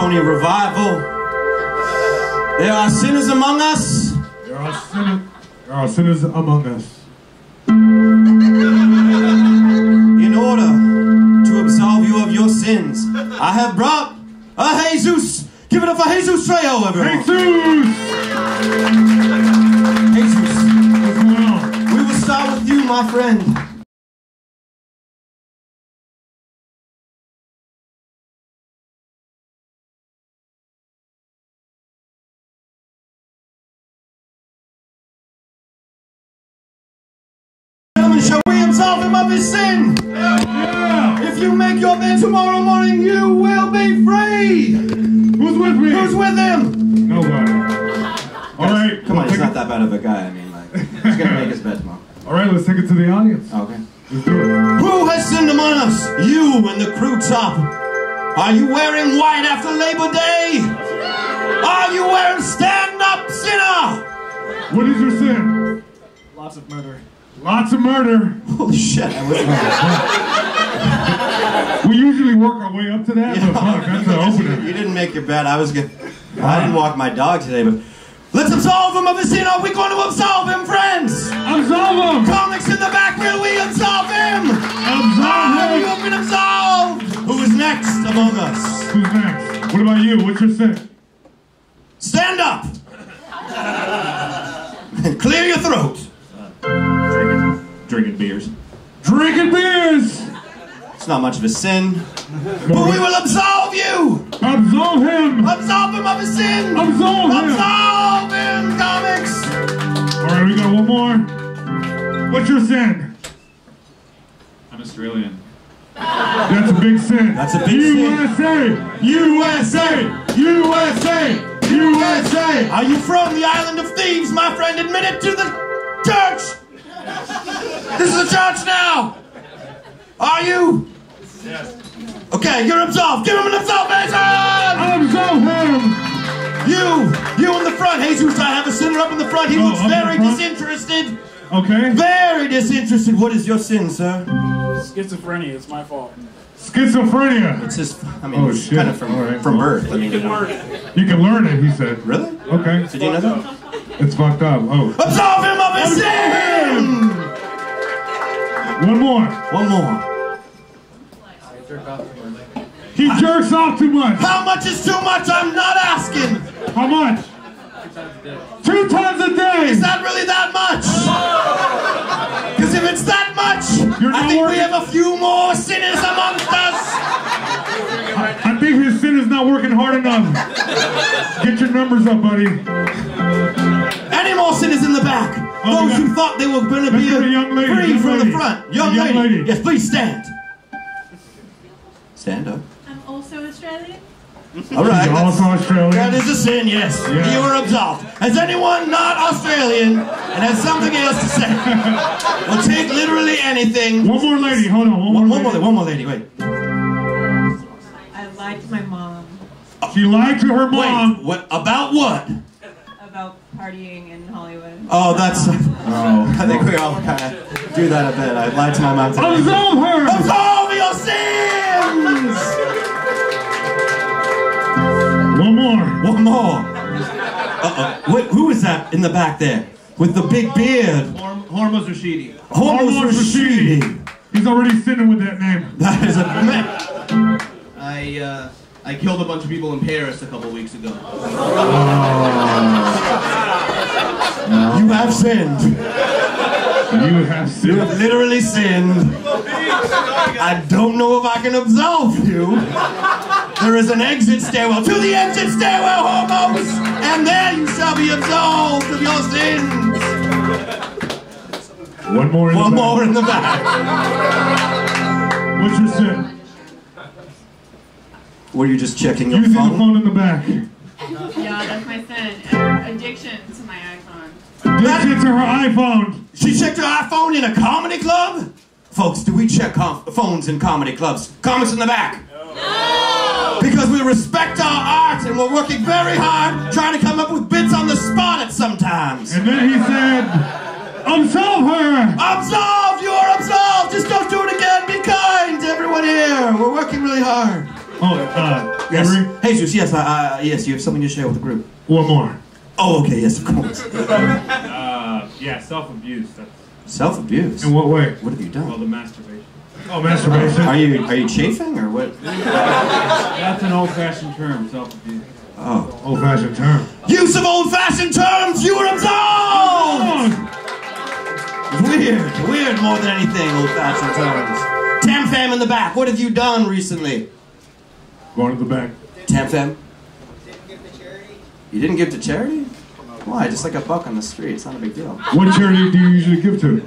Tony revival. There are sinners among us. There are sinners among us. In order to absolve you of your sins, I have brought a Jesus. Give it up for Jesus Trejo, everyone. Jesus! Jesus. What's going on? We will start with you, my friend. Absolve him of his sin. Yeah. If you make your bed tomorrow morning, you will be free. Who's with me? Who's with him? Nobody. All right. Come on, he's not that bad of a guy. I mean, like, he's gonna make his bed tomorrow. All right, let's take it to the audience. Okay. Let's do it. Who has sinned among us? You and the crew top. Are you wearing white after Labor Day? Are you wearing stand up, sinner? What is your sin? Lots of murder. Lots of murder. Holy shit, I wasn't on that. We usually work our way up to that, yeah, but fuck, that's an opener. You didn't make your bed. I didn't walk my dog today, but let's absolve him of his sin. Are we going to absolve him, friends? Absolve him! Comics in the back, will we absolve him? Absolve him! You have been absolved! Who is next among us? Who's next? What about you? What's your sin? Stand up! Clear your throat! Drinking beers. Drinking beers! It's not much of a sin. But we will absolve you! Absolve him! Absolve him of his sin! Absolve him! Absolve him, comics! Alright, we got one more. What's your sin? I'm Australian. That's a big sin. That's a big sin. USA! USA! USA! USA! Are you from the island of thieves, my friend? Admit it to the church! This is a church now! Are you? Yes. Okay, you're absolved. Give him an absolvation! Absolve him! You in the front. Jesus, I have a sinner up in the front. He looks very disinterested. Okay. Very disinterested. What is your sin, sir? Schizophrenia. It's my fault. Schizophrenia. It's his, I mean, it's kind of from birth. I mean, you can learn it. You can learn it, he said. Really? Yeah. Okay. Did you know that? It's fucked up. Oh. Absolve him of his sin! One more. He jerks off too much. How much is too much? I'm not asking. How much? 2 times a day. Is that really that much? Because if it's that much, I think we have a few more sinners amongst us. I think his sin is not working hard enough. Get your numbers up, buddy. Any more sinners in the back? Those who thought they were going to be free from the front. Young lady. Yes, please stand. Stand up. I'm also Australian. All right. You're also Australian. That is a sin, yes. Yeah. You are absolved. Has anyone not Australian and has something else to say? We'll take literally anything. One more lady. Hold on. One more lady. Wait. I lied to my mom. She lied to her mom. Wait. What? About what? About partying in Hollywood. Oh, that's... I think we all kind of do that a bit. I lied to my mom today. Absolve her! Absolve your sins! One more. Uh-oh. Wait, who is that in the back there? With the big beard? Hormuz Rashidi. Hormuz Rashidi. He's already sinning with that name. That is a... man. I killed a bunch of people in Paris a couple weeks ago. Oh. You have sinned. You have sinned. You have literally sinned. I don't know if I can absolve you. There is an exit stairwell. To the exit stairwell, homos! And there you shall be absolved of your sins. One more in the back. What's your sin? Were you just checking your phone? Using the phone in the back. Yeah, that's my sin. Addiction to my iPhone. Addiction to her iPhone. She checked her iPhone in a comedy club? Folks, do we check phones in comedy clubs? Comments in the back. No. Because we respect our art and we're working very hard trying to come up with bits on the spot at sometimes. And then he said, absolve her. Absolve, you are absolved. Just don't do it again. Be kind to everyone here. We're working really hard. Yes. Henry? Jesus, yes, yes, you have something to share with the group. One more. Oh, okay, yes, of course. Yeah, self-abuse. Self-abuse? In what way? What have you done? Well, the masturbation. Oh, masturbation. Are you chafing, or what? That's an old-fashioned term, self-abuse. Oh. Old-fashioned term. Use of old-fashioned terms, you were absolved! Weird more than anything, old-fashioned terms. Tam-fam in the back, what have you done recently? Going to the back. Tam-fam? Didn't give to charity. You didn't give to charity? Why? Just like a buck on the street, it's not a big deal. What charity do you usually give to?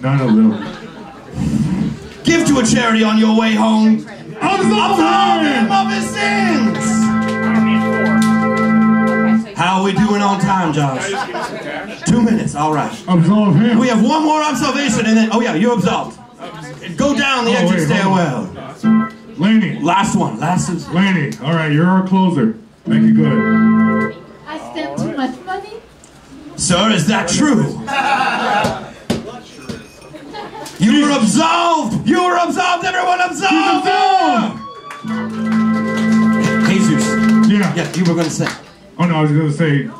Not a little. Give to a charity on your way home. Absolve him of his sins! How are we doing on time, Josh? 2 minutes, alright. Absolve him. We have one more observation and then, oh yeah, you're absolved. Go down the exit stairwell. Laney. Last one, last is Laney, alright, you're our closer. Thank you, good. I spent too much money. Sir, is that true? You were absolved! You were absolved! Everyone absolved! Jesus. Yeah. Yeah, you were going to say. Oh, no, I was going to say,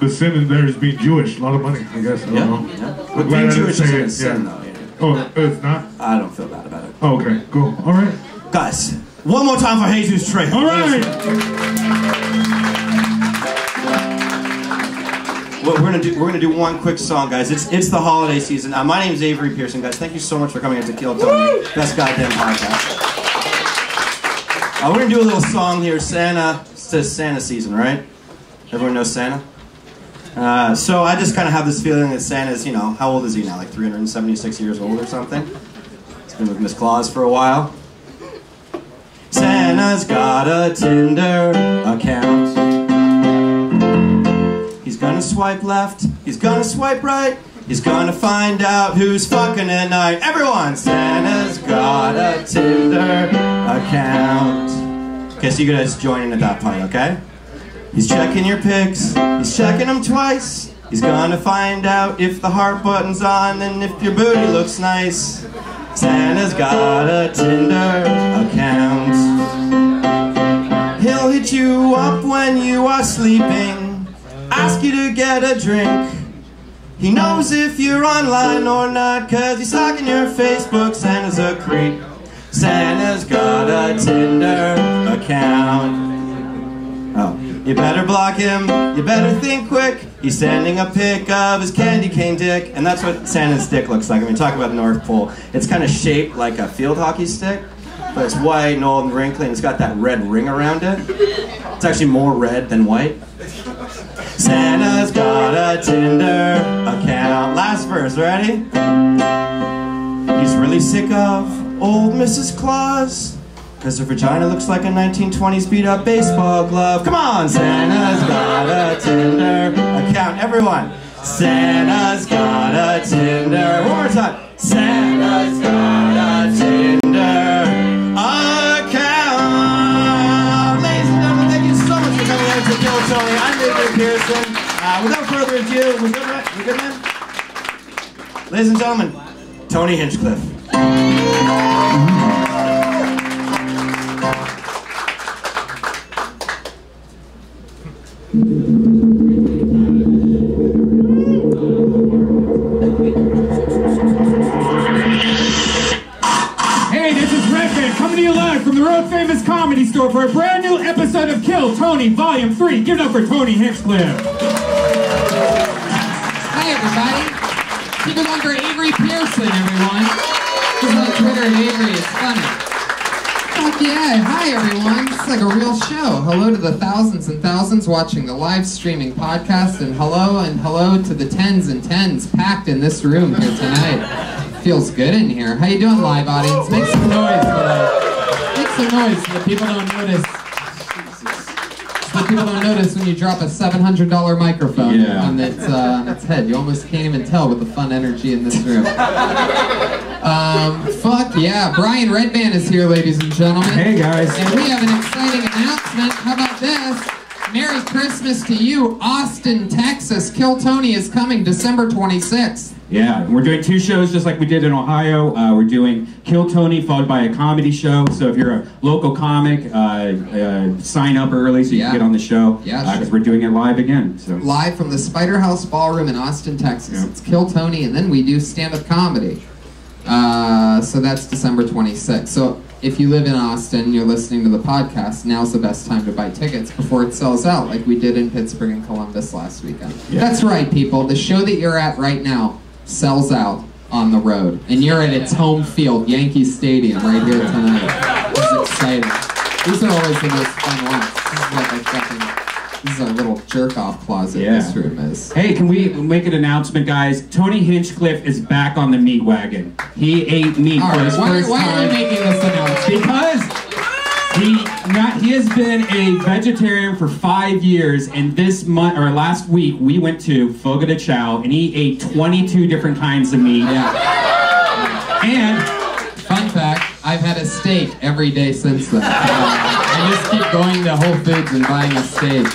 the sin in there is being Jewish. A lot of money, I guess. I don't know. Yeah. But being Jewish is a sin, though. Yeah. Oh, it's not? I don't feel bad about it. Oh, okay, cool. All right. Guys, one more time for Jesus Trejo. All right! Well, we're gonna do one quick song, guys. It's the holiday season. My name is Avery Pearson, guys. Thank you so much for coming here to Kill Tony, best goddamn podcast. We're gonna do a little song here. Santa, it's the Santa season, right? Everyone knows Santa. So I just kind of have this feeling that Santa's, you know, how old is he now? Like 376 years old or something. He's been with Miss Claus for a while. Santa's got a Tinder account. He's gonna swipe left, he's gonna swipe right, he's gonna find out who's fucking at night. Everyone! Santa's got a Tinder account. Okay, so you guys join in at that point, okay? He's checking your pics, he's checking them twice, he's gonna find out if the heart button's on and if your booty looks nice. Santa's got a Tinder account. He'll hit you up when you are sleeping, ask you to get a drink. He knows if you're online or not, cause he's stalking your Facebook. Santa's a creep. Santa's got a Tinder account. Oh, you better block him, you better think quick. He's sending a pic of his candy cane dick. And that's what Santa's dick looks like. I mean, talk about the North Pole. It's kind of shaped like a field hockey stick, but it's white and old and wrinkly, and it's got that red ring around it. It's actually more red than white. Santa's got a Tinder account. Last verse, ready? He's really sick of old Mrs. Claus, cause her vagina looks like a 1920s beat up baseball glove. Come on! Santa's got a Tinder account. Everyone! Santa's got a Tinder. One more time! Santa's got a Tinder account. Ladies and gentlemen, thank you so much for coming out to Kill Tony. I'm David Pearson. Without further ado, we good, right? We good, man? Ladies and gentlemen, Tony Hinchcliffe. Hey, this is Redman coming to you live from the world famous Comedy Store for a brand new episode of Kill Tony, Volume 3. Give it up for Tony Hinchcliffe. Keep it on for Avery Pearson, everyone. She's on Twitter at Avery, it's funny. Fuck yeah, hi everyone. It's like a real show. Hello to the thousands and thousands watching the live streaming podcast, and hello to the tens and tens packed in this room here tonight. Feels good in here. How you doing, live audience? Make some noise today. Make some noise so that people don't notice. People don't notice when you drop a $700 microphone on its head. You almost can't even tell with the fun energy in this room. Fuck yeah. Brian Redman is here, ladies and gentlemen. Hey, guys. And we have an exciting announcement. How about this? Merry Christmas to you, Austin, Texas. Kill Tony is coming December 26th. Yeah, we're doing two shows just like we did in Ohio. We're doing Kill Tony followed by a comedy show. So if you're a local comic, sign up early so you can get on the show. Yeah, because we're doing it live again. So live from the Spider House Ballroom in Austin, Texas. Yeah. It's Kill Tony, and then we do stand-up comedy. So that's December 26th. So if you live in Austin, you're listening to the podcast, now's the best time to buy tickets before it sells out like we did in Pittsburgh and Columbus last weekend. Yeah. That's right, people. The show that you're at right now sells out on the road. And you're at its home field, Yankee Stadium, right here tonight. It's exciting. These are always the most fun ones. This is like a little jerk-off closet this room is. Hey, can we make an announcement, guys? Tony Hinchcliffe is back on the meat wagon. He ate meat for his first time. Why are you making this announcement? Because he has been a vegetarian for 5 years, and this month or last week we went to Fogo de Chao and he ate 22 different kinds of meat. Yeah. And fun fact, I've had a steak every day since then. I just keep going to Whole Foods and buying a steak.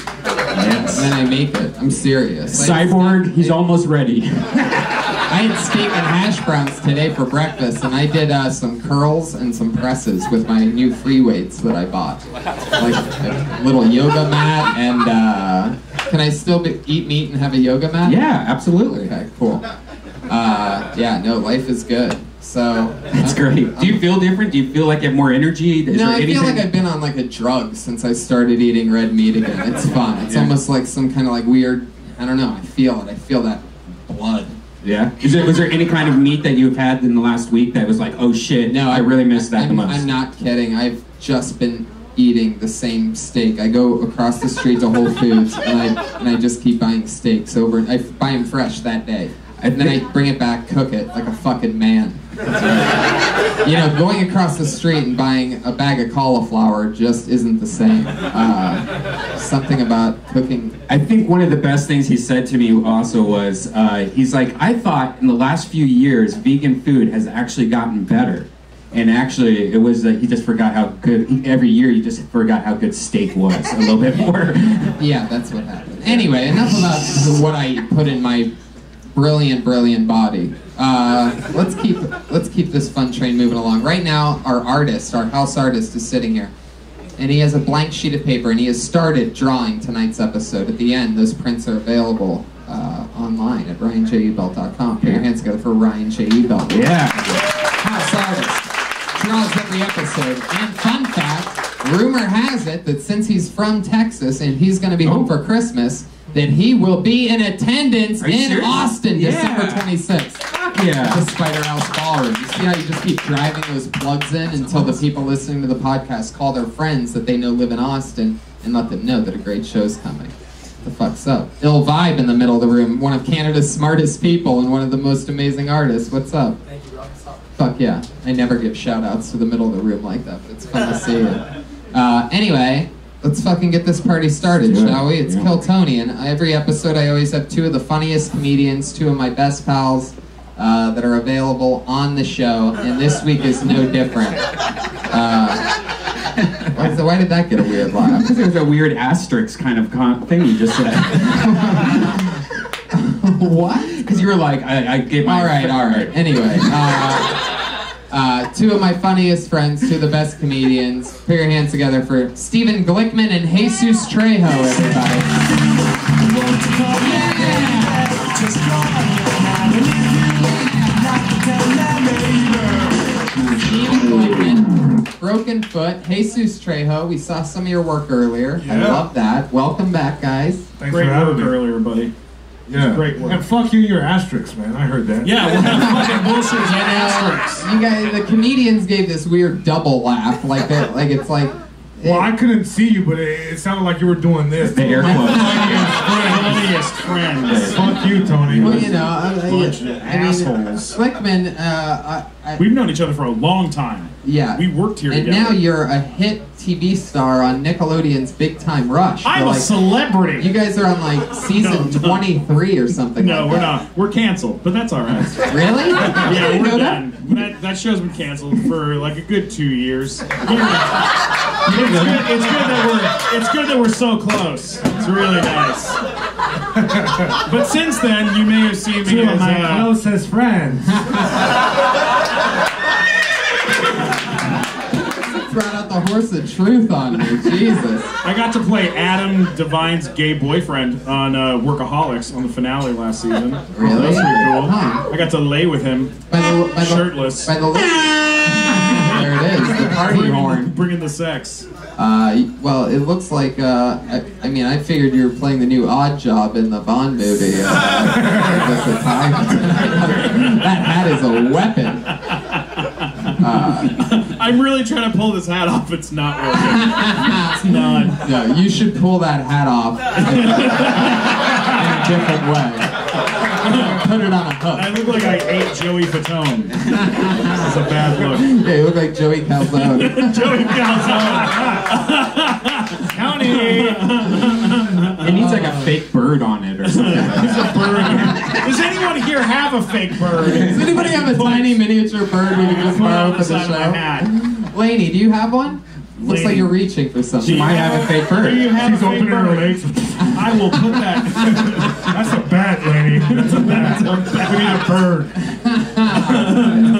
Yes. And then I make it. I'm serious. Like, Cyborg, he's almost ready. I had steak and hash browns today for breakfast, and I did some curls and some presses with my new free weights that I bought. Like a little yoga mat, and can I still eat meat and have a yoga mat? Yeah, absolutely. Okay, cool. Yeah, no, life is good. So that's great. Do you feel different? Do you feel like you have more energy? Is no, I feel like I've been on like a drug since I started eating red meat again. It's fun. It's almost like some kind of like weird, I don't know, I feel it. I feel that blood. Yeah? Was there any kind of meat that you've had in the last week that was like, oh shit, no, I really missed that the most? I'm not kidding. I've just been eating the same steak. I go across the street to Whole Foods and I just keep buying steaks over. I buy them fresh that day. And then I bring it back, cook it like a fucking man. Right. You know, going across the street and buying a bag of cauliflower just isn't the same. Something about cooking. I think one of the best things he said to me also was, he's like, I thought in the last few years vegan food has actually gotten better. And actually, it was that he just forgot how good, every year you just forgot how good steak was a little bit more. Yeah, that's what happened. Anyway, enough about what I put in my brilliant, brilliant body. Let's keep this fun train moving along. Right now, our artist, our house artist, is sitting here, and he has a blank sheet of paper, and he has started drawing tonight's episode. At the end, those prints are available online at ryanjebelt.com. Put your hands together for Ryan J Belt. Yeah. House artist draws every episode. And fun fact, rumor has it that since he's from Texas and he's going to be home for Christmas, that he will be in attendance in Austin, December 26th. Yeah. At the Spider House Ballroom. You see how you just keep driving those plugs in until the people listening to the podcast call their friends that they know live in Austin and let them know that a great show's coming. The fuck's up? Ill Vibe in the middle of the room, one of Canada's smartest people and one of the most amazing artists. What's up? Thank you, Rob. Fuck yeah. I never give shout outs to the middle of the room like that, but it's fun to see it. Anyway, let's fucking get this party started, shall we? It's Kill Tony, and every episode I always have two of the funniest comedians, two of my best pals that are available on the show, and this week is no different. Why did that get a weird laugh? Because it was a weird asterisk kind of thing you just said. What? Because you were like, I gave my... All right. Anyway. Two of my funniest friends, two of the best comedians. Put your hands together for Stephen Glickman and Jesus Trejo, everybody. Stephen Glickman, Broken Foot, Jesus Trejo. We saw some of your work earlier. Yeah. I love that. Welcome back, guys. Thanks for having me. Great work earlier, buddy. Yeah. Great work. And fuck you, your asterisks, man. I heard that. Yeah, well, fucking bullshit is asterisks. You guys, the comedians gave this weird double laugh, like it's like. Well, I couldn't see you, but it sounded like you were doing this. The air quotes. Fuck you, Tony. Well, you know, assholes. Glickman, we've known each other for a long time. Yeah. We worked here together. And now you're a hit TV star on Nickelodeon's Big Time Rush. I'm a celebrity. You guys are on like season 23 or something. No, like we're not. We're canceled, but that's all right. Really? Yeah, we're done. That show's been canceled for like a good 2 years. It's good that we're so close. It's really nice. But since then, you may have seen me as my closest friends. Brought out the horse of truth on me, Jesus. I got to play Adam Devine's gay boyfriend on Workaholics on the finale last season. Really? That was pretty cool. Huh. I got to lay with him, shirtless. There it is, the party horn. Bringing the sex. Well, it looks like, I mean, I figured you were playing the new Odd Job in the Bond movie. That hat is a weapon. I'm really trying to pull this hat off. It's not working. It's not. No, you should pull that hat off in a different way. Put it on a hook. I look like I ate Joey Fatone. This is a bad look. Yeah, you look like Joey Calzone. Joey Calzone. County. It needs like a fake bird on it or something. There's a bird. Does anyone here have a fake bird? Does anybody have a tiny miniature bird we can just borrow for the show? Laney, do you have one? Looks like you're reaching for something. You might have a fake bird. She's opening her legs. I will put that. That's a bat, lady. That's a bat. We need a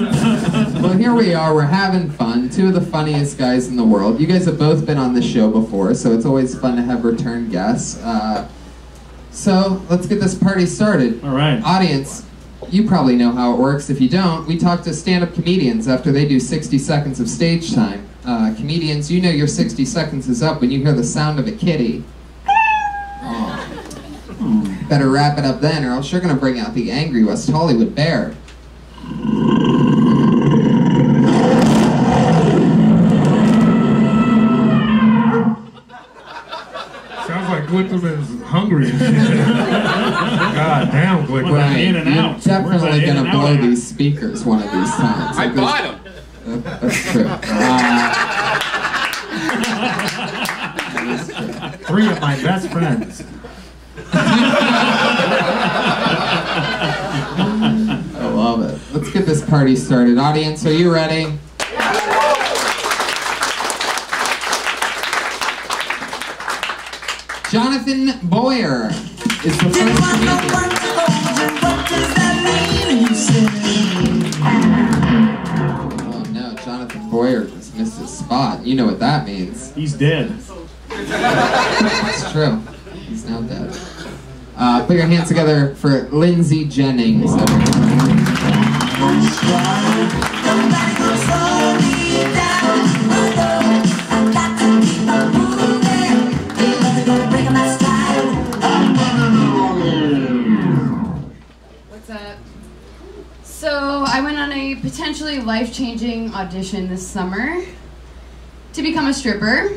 bird. Well, here we are. We're having fun. Two of the funniest guys in the world. You guys have both been on this show before, so it's always fun to have return guests. So let's get this party started. All right. Audience, you probably know how it works. If you don't, we talk to stand-up comedians after they do 60 seconds of stage time. Comedians, you know your 60 seconds is up when you hear the sound of a kitty. Oh. Better wrap it up then, or else you're going to bring out the angry West Hollywood bear. Sounds like Glickman's hungry. God damn, Glickman. Right. In and out. You're definitely going to blow these speakers one of these times. Like I bought them. That's true. That true. Three of my best friends. I love it. Let's get this party started. Audience, are you ready? Jonathan Boyer is the first. Jonathan Boyer just missed his spot. You know what that means. He's dead. That's true. He's now dead. Put your hands together for Lindsay Jennings. Wow. What's up? So I went on a potentially life-changing audition this summer to become a stripper.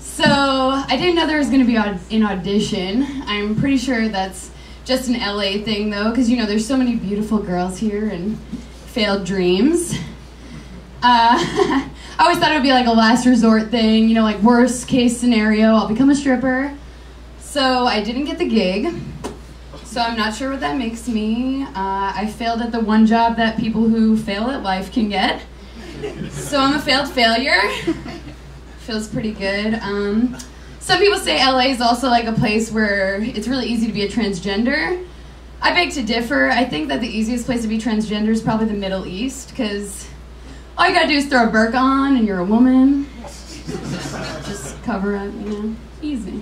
So I didn't know there was going to be an audition. I'm pretty sure that's just an LA thing though, because you know there's so many beautiful girls here and failed dreams. I always thought it would be like a last resort thing, you know, like worst case scenario, I'll become a stripper. So I didn't get the gig. So I'm not sure what that makes me. I failed at the one job that people who fail at life can get. So I'm a failed failure. Feels pretty good. Some people say LA is also like a place where it's really easy to be a transgender. I beg to differ. I think that the easiest place to be transgender is probably the Middle East, because all you gotta do is throw a burqa on and you're a woman. Just cover up, you know, easy.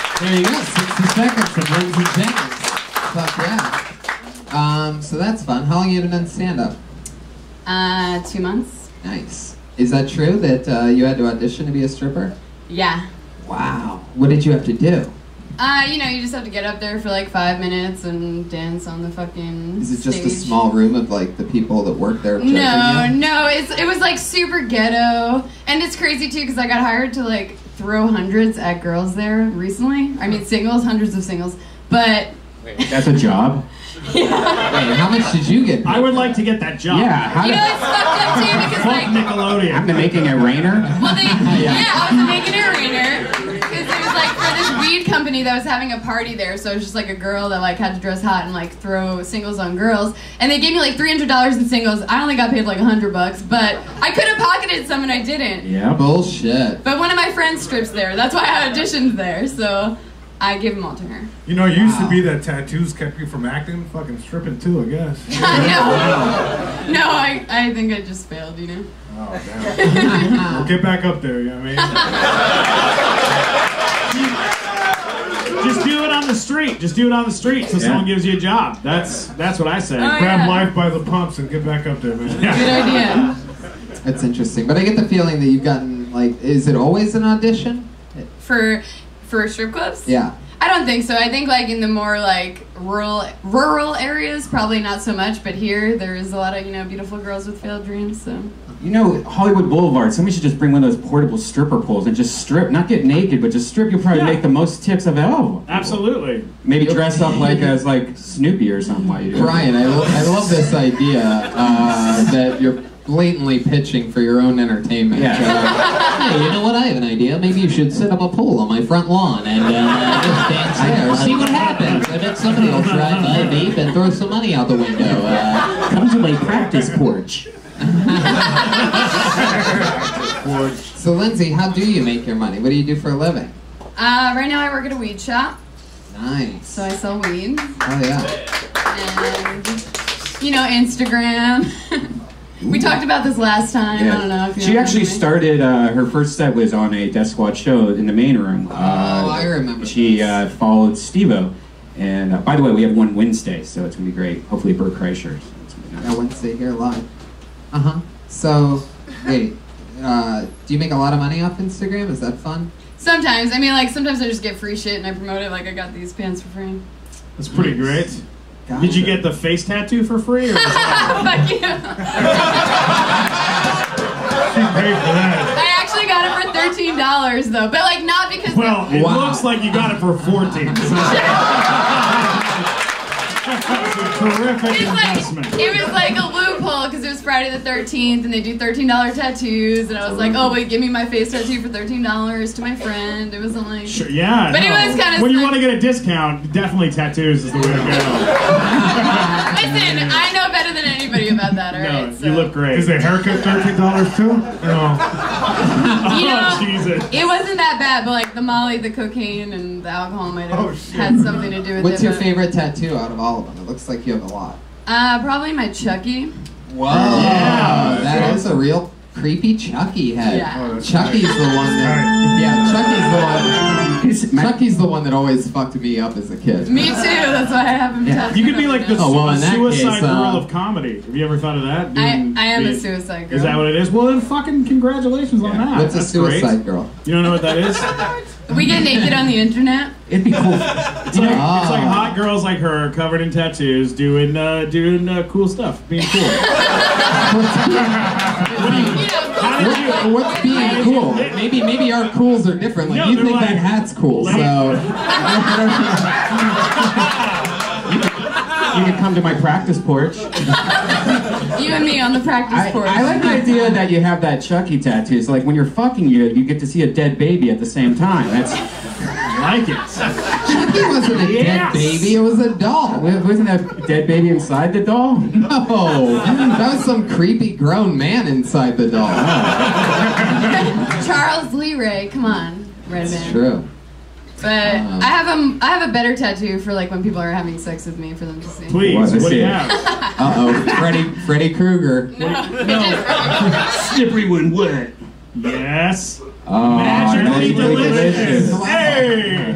There you go, 60 seconds of Lindsay Jennings. Fuck yeah. So that's fun. How long have you done stand-up? 2 months. Nice. Is that true that you had to audition to be a stripper? Yeah. Wow. What did you have to do? You know, you just have to get up there for like 5 minutes and dance on the fucking stage. Is it just a small room of like the people that work there? No, it was like super ghetto. And it's crazy too because I got hired to like throw hundreds at girls there recently. I mean singles, hundreds of singles. But... Wait, that's a job? Yeah. Wait, how much did you get? I would like to get that job. Yeah. How you know, it's fucked up too because like... Nickelodeon. I'm making it rainer? Well, they... Yeah, I was the making it rainer. Because it was like for this weed company that was having a party there, so it was just like a girl that like had to dress hot and like throw singles on girls, and they gave me like $300 in singles. I only got paid like $100, but I could have pocketed some and I didn't. Yeah, bullshit. But one of my friends strips there. That's why I auditioned there, so I give them all to her. You know, you used to be that tattoos kept you from acting. Fucking stripping too, I guess. I know. No, I think I just failed, you know. Oh, damn. We'll get back up there, you know what I mean? Just do it on the street. Just do it on the street so someone gives you a job. That's what I say. Oh, grab life by the pumps and get back up there, man. Good idea. That's interesting. But I get the feeling that you've gotten, like, is it always an audition? For strip clubs? Yeah. I don't think so. I think like in the more like rural areas, probably not so much, but here there is a lot of, you know, beautiful girls with failed dreams, so. You know, Hollywood Boulevard, somebody should just bring one of those portable stripper poles and just strip, not get naked, but just strip. You'll probably make the most tips of it. Oh, absolutely. Maybe dress up like as like Snoopy or something while you do it. Brian, I love this idea that you're blatantly pitching for your own entertainment. Yeah. Hey, you know what? I have an idea. Maybe you should set up a pole on my front lawn and just dance there. See what happens. I bet somebody will drive by, vape, and throw some money out the window. Come to my practice porch. So, Lindsay, how do you make your money? What do you do for a living? Right now I work at a weed shop. Nice. So I sell weed. Oh, yeah. And, you know, Instagram. We talked about this last time. Yeah. I don't know if you know. She actually started, her first set was on a Death Squad show in the main room. Oh, I remember. She followed Steve-O. And by the way, we have one Wednesday, so it's going to be great. Hopefully, Bert Kreischer. Yeah, Wednesday here live. Uh huh. So, wait, do you make a lot of money off Instagram? Is that fun? Sometimes. I mean, like, sometimes I just get free shit and I promote it. Like, I got these pants for free. That's pretty great. Gotcha. Did you get the face tattoo for free? Or was fuck you. She paid for that. I actually got it for $13, though. But, like, not because... Well, it looks like you got it for $14. Terrific investment. Like, it was like a loophole because it was Friday the 13th and they do $13 tattoos, and I was like, oh wait, give me my face tattoo for $13 to my friend. It wasn't like sure, yeah, but no. It was kind of when you want to get a discount, definitely tattoos is the way to go. Listen, I know better than anybody about that. All right, no, so. You look great. Is the haircut $13 too? No. You know, oh, Jesus. It wasn't that bad, but like the Molly, the cocaine, and the alcohol might have had something to do with What's it. What's your favorite tattoo out of all of them? It looks like you have a lot. Probably my Chucky. Wow. Yeah, that is a real creepy Chucky head. Yeah. Oh, Chucky's the one that... Yeah, Chucky's the one... Chucky's the one that always fucked me up as a kid. Me too, that's why I have him tattooed. You could be like the suicide case, girl of comedy. Have you ever thought of that? I am a suicide girl. Is that what it is? Well, then fucking congratulations on that. What's a suicide girl? You don't know what that is? We get naked on the internet. It'd be cool. It's like hot girls like her, covered in tattoos, doing cool stuff, being cool. What's being cool? Maybe our cools are different. Like, no, you think like, that hat's cool, like, so. You can come to my practice porch. You and me on the practice course. I like the idea that you have that Chucky tattoo. So like when you're fucking you get to see a dead baby at the same time. That's I like it. Chucky wasn't a dead baby, it was a doll. Wasn't that dead baby inside the doll? No. That was some creepy grown man inside the doll. Oh. Charles Lee Ray, come on, Redman. That's true. But I have a better tattoo for like when people are having sex with me for them to see. Please, what do you have? Freddy Krueger. No. Slippery when wet. Yes. Oh, magically delicious. Hey.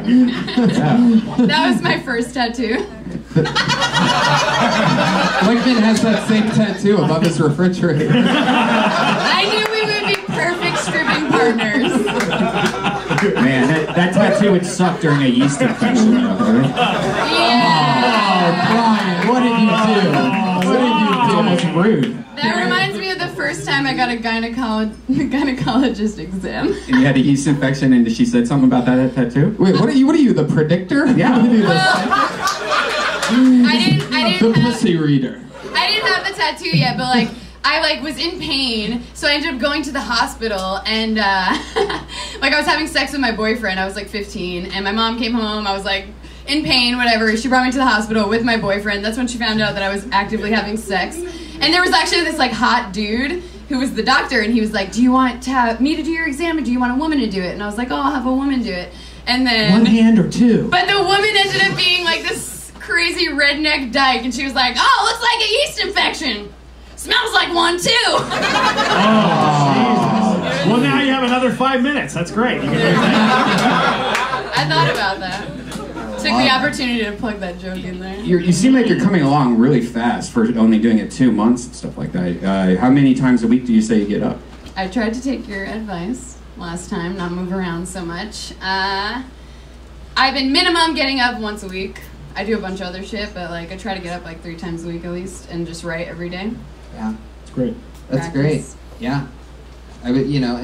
That was my first tattoo. Glickman has that same tattoo above his refrigerator. I knew we would be perfect stripping partners. Man, that tattoo would suck during a yeast infection. Yeah. Oh, Brian, what did you do? What did you do? That's rude. That reminds me of the first time I got a gynecologist exam. And you had a yeast infection, and she said something about that tattoo? Wait, what are you, the predictor? Yeah. I didn't the pussy reader. I didn't have the tattoo yet, but like, I was in pain, so I ended up going to the hospital, and Like, I was having sex with my boyfriend. I was like 15, and my mom came home. I was like in pain, whatever. She brought me to the hospital with my boyfriend. That's when she found out that I was actively having sex. And there was actually this like hot dude who was the doctor, and he was like, do you want me to do your exam, or do you want a woman to do it? And I was like, oh, I'll have a woman do it. And then one hand or two. But the woman ended up being like this crazy redneck dyke, and she was like, oh, looks like a yeast infection. Smells like one too. Oh, Jesus. Well, now you have another 5 minutes. That's great. I thought about that. Took the opportunity to plug that joke in there. You seem like you're coming along really fast for only doing it 2 months and stuff like that. How many times a week do you say you get up? I tried to take your advice last time, not move around so much. I've been minimum getting up once a week. I do a bunch of other shit, but like I try to get up like 3 times a week at least and just write every day. Yeah, it's great. That's practice. Great. Yeah, I would, you know,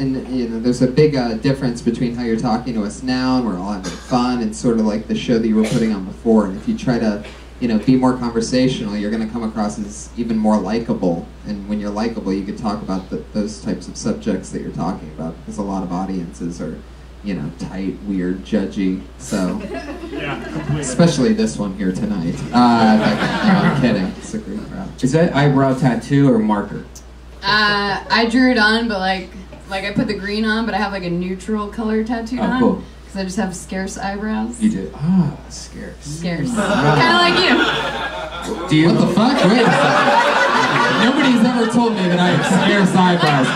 there's a big difference between how you're talking to us now, and we're all having fun, and sort of like the show that you were putting on before. And if you try to, you know, be more conversational, you're going to come across as even more likable. And when you're likable, you can talk about those types of subjects that you're talking about, because a lot of audiences are, you know, tight, weird, judgy. So, yeah, completely. Especially this one here tonight. I'm kidding. It's a great crowd. Is that eyebrow tattoo or marker? I drew it on, but like I put the green on, but I have like a neutral color tattooed on. Cool. Because I just have scarce eyebrows. You do. Ah, scarce. Scarce. Kind of like you. Do you? What the fuck? Wait a second. Nobody's ever told me that I have scarce eyebrows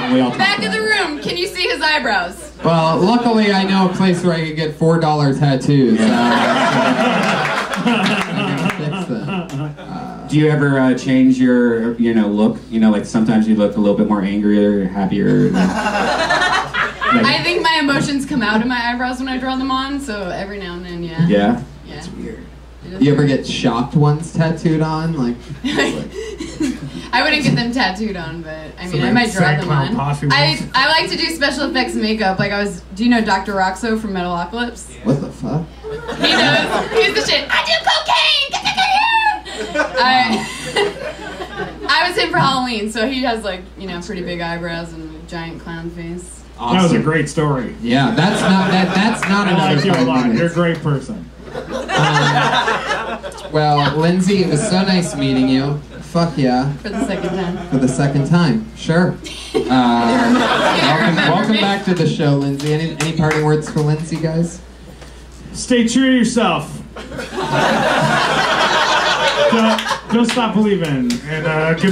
before. We all. Back of the room. Can you see his eyebrows? Well, luckily I know a place where I can get $4 tattoos. Do you ever change your, you know, look? You know, like sometimes you look a little bit more angrier, happier. Like, I think my emotions come out of my eyebrows when I draw them on. So every now and then, yeah. Yeah. Yeah. It's weird. You ever get shocked ones tattooed on? Like I wouldn't get them tattooed on, but I mean, I might draw them on. I like to do special effects makeup. Like I was, do you know Dr. Roxo from Metalocalypse? Yeah. What the fuck? He knows. He's the shit. I do cocaine. I was him for Halloween, so he has like, you know, pretty big eyebrows and a giant clown face. Awesome. That was a great story. Yeah, that's not another like you a lot. You're a great person. Well, Lindsay, it was so nice meeting you. Fuck yeah. For the second time. For the second time, sure. Welcome back to the show, Lindsay. Any parting words for Lindsay, guys? Stay true to yourself. Don't stop believing, and get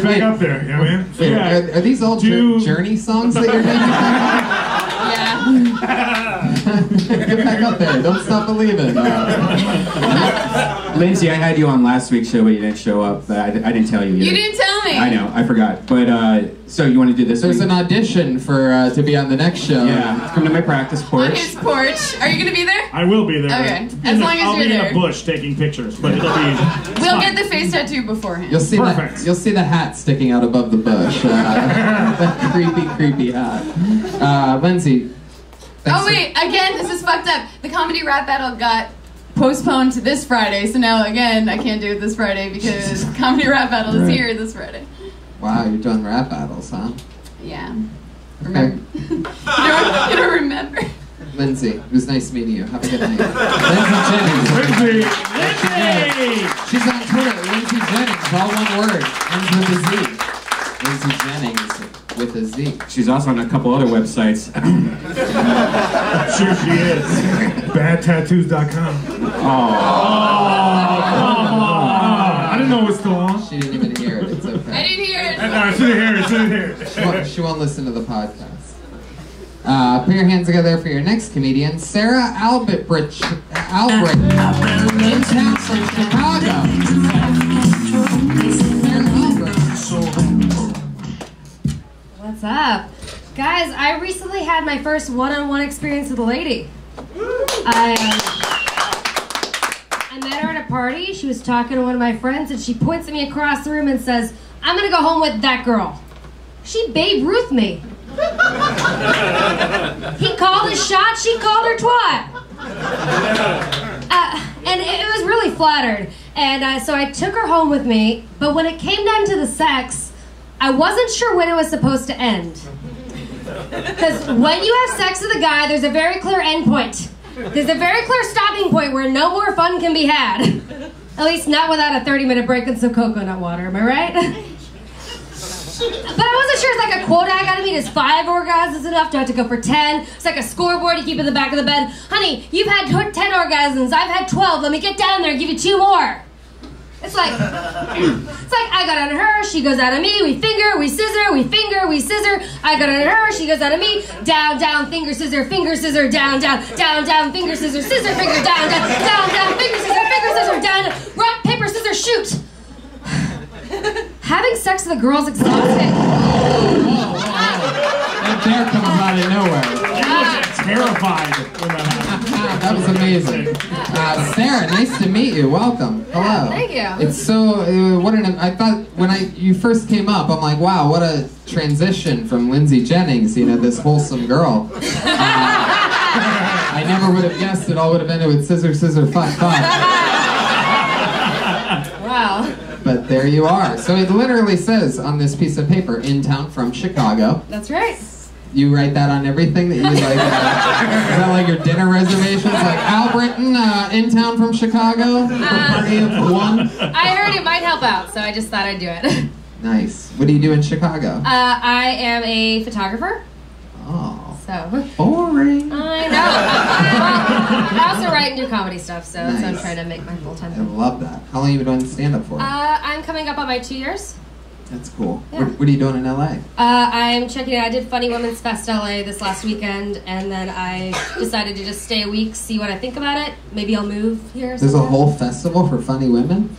back up there. You know what I mean? Yeah. Are these all Journey songs that you're making? Yeah. Get back up there. Don't stop believing. Lindsay, I had you on last week's show, but you didn't show up. I didn't tell you. Either. You didn't tell me. I know. I forgot. But so you want to do this? There's an audition for to be on the next show. Yeah. Come to my practice porch. On his porch. Are you going to be there? I will be there. Okay. As long as you're there. I'll be in a bush taking pictures, but it'll be. We'll get the face tattoo beforehand. You'll see. Perfect. You'll see the hat sticking out above the bush. That creepy hat. Lindsay. Thanks. Oh wait, again, this is fucked up. The comedy rap battle got postponed to this Friday, so now again, I can't do it this Friday because comedy rap battle is here this Friday. Wow, you're doing rap battles, huh? Yeah. Remember. Okay. you don't remember. Lindsay, it was nice meeting you. Have a good night. Lindsay Jennings. Lindsay! She's on Twitter, Lindsay Jennings, all one word, ends with a Z. Lindsay Jennings with a Z. She's also on a couple other websites. Sure she is. Badtattoos.com. Oh. I didn't know it was still on. She didn't even hear it. It's okay. I didn't hear it. No, she didn't hear it. She won't listen to the podcast. Put your hands together for your next comedian, Sarah Albritton. In town from Chicago. What's up? Guys, I recently had my first one-on-one experience with a lady. I met her at a party. She was talking to one of my friends, and she points at me across the room and says, I'm going to go home with that girl. She Babe Ruth me. He called his shot. She called her twat. And it was really flattered. And so I took her home with me, but when it came down to the sex, I wasn't sure when it was supposed to end. Because when you have sex with a guy, there's a very clear end point. There's a very clear stopping point where no more fun can be had. At least not without a 30-minute break and some coconut water, am I right? But I wasn't sure. It's like a quota I gotta meet is 5 orgasms enough? Do I have to go for 10? It's like a scoreboard you keep in the back of the bed. Honey, you've had 10 orgasms. I've had 12. Let me get down there and give you 2 more. It's like, I got on her, she goes out on me, we finger, we scissor, we finger, we scissor. I got on her, she goes out on me, down, down, finger, scissor, down, down, down, down, finger, scissor, scissor, finger, down, down, down, down, finger, scissor, down, down, rock, paper, scissor, shoot. Having sex with a girl's exhausting. That bear comes out of nowhere. Terrified. That was amazing. Sarah, nice to meet you. Welcome. Hello. Yeah, thank you. It's so, I thought when you first came up, I'm like, wow, what a transition from Lindsay Jennings, you know, this wholesome girl. I never would have guessed it all would have ended with scissor, scissor, fuck, fuck. Wow. But there you are. So it literally says on this piece of paper, in town from Chicago. That's right. You write that on everything that you like? Is that like your dinner reservations? Like Albritton, in town from Chicago? Party of one? I heard it might help out, so I just thought I'd do it. Nice. What do you do in Chicago? I am a photographer. Oh. So. Boring. I know. I also write new comedy stuff, so nice. I'm trying to make my full time. I love that. How long have you been doing stand-up for? I'm coming up on my 2 years. That's cool. Yeah. What are you doing in LA? I'm checking out. I did Funny Women's Fest LA this last weekend, and then I decided to just stay a week, see what I think about it. Maybe I'll move here. There's a whole festival for funny women?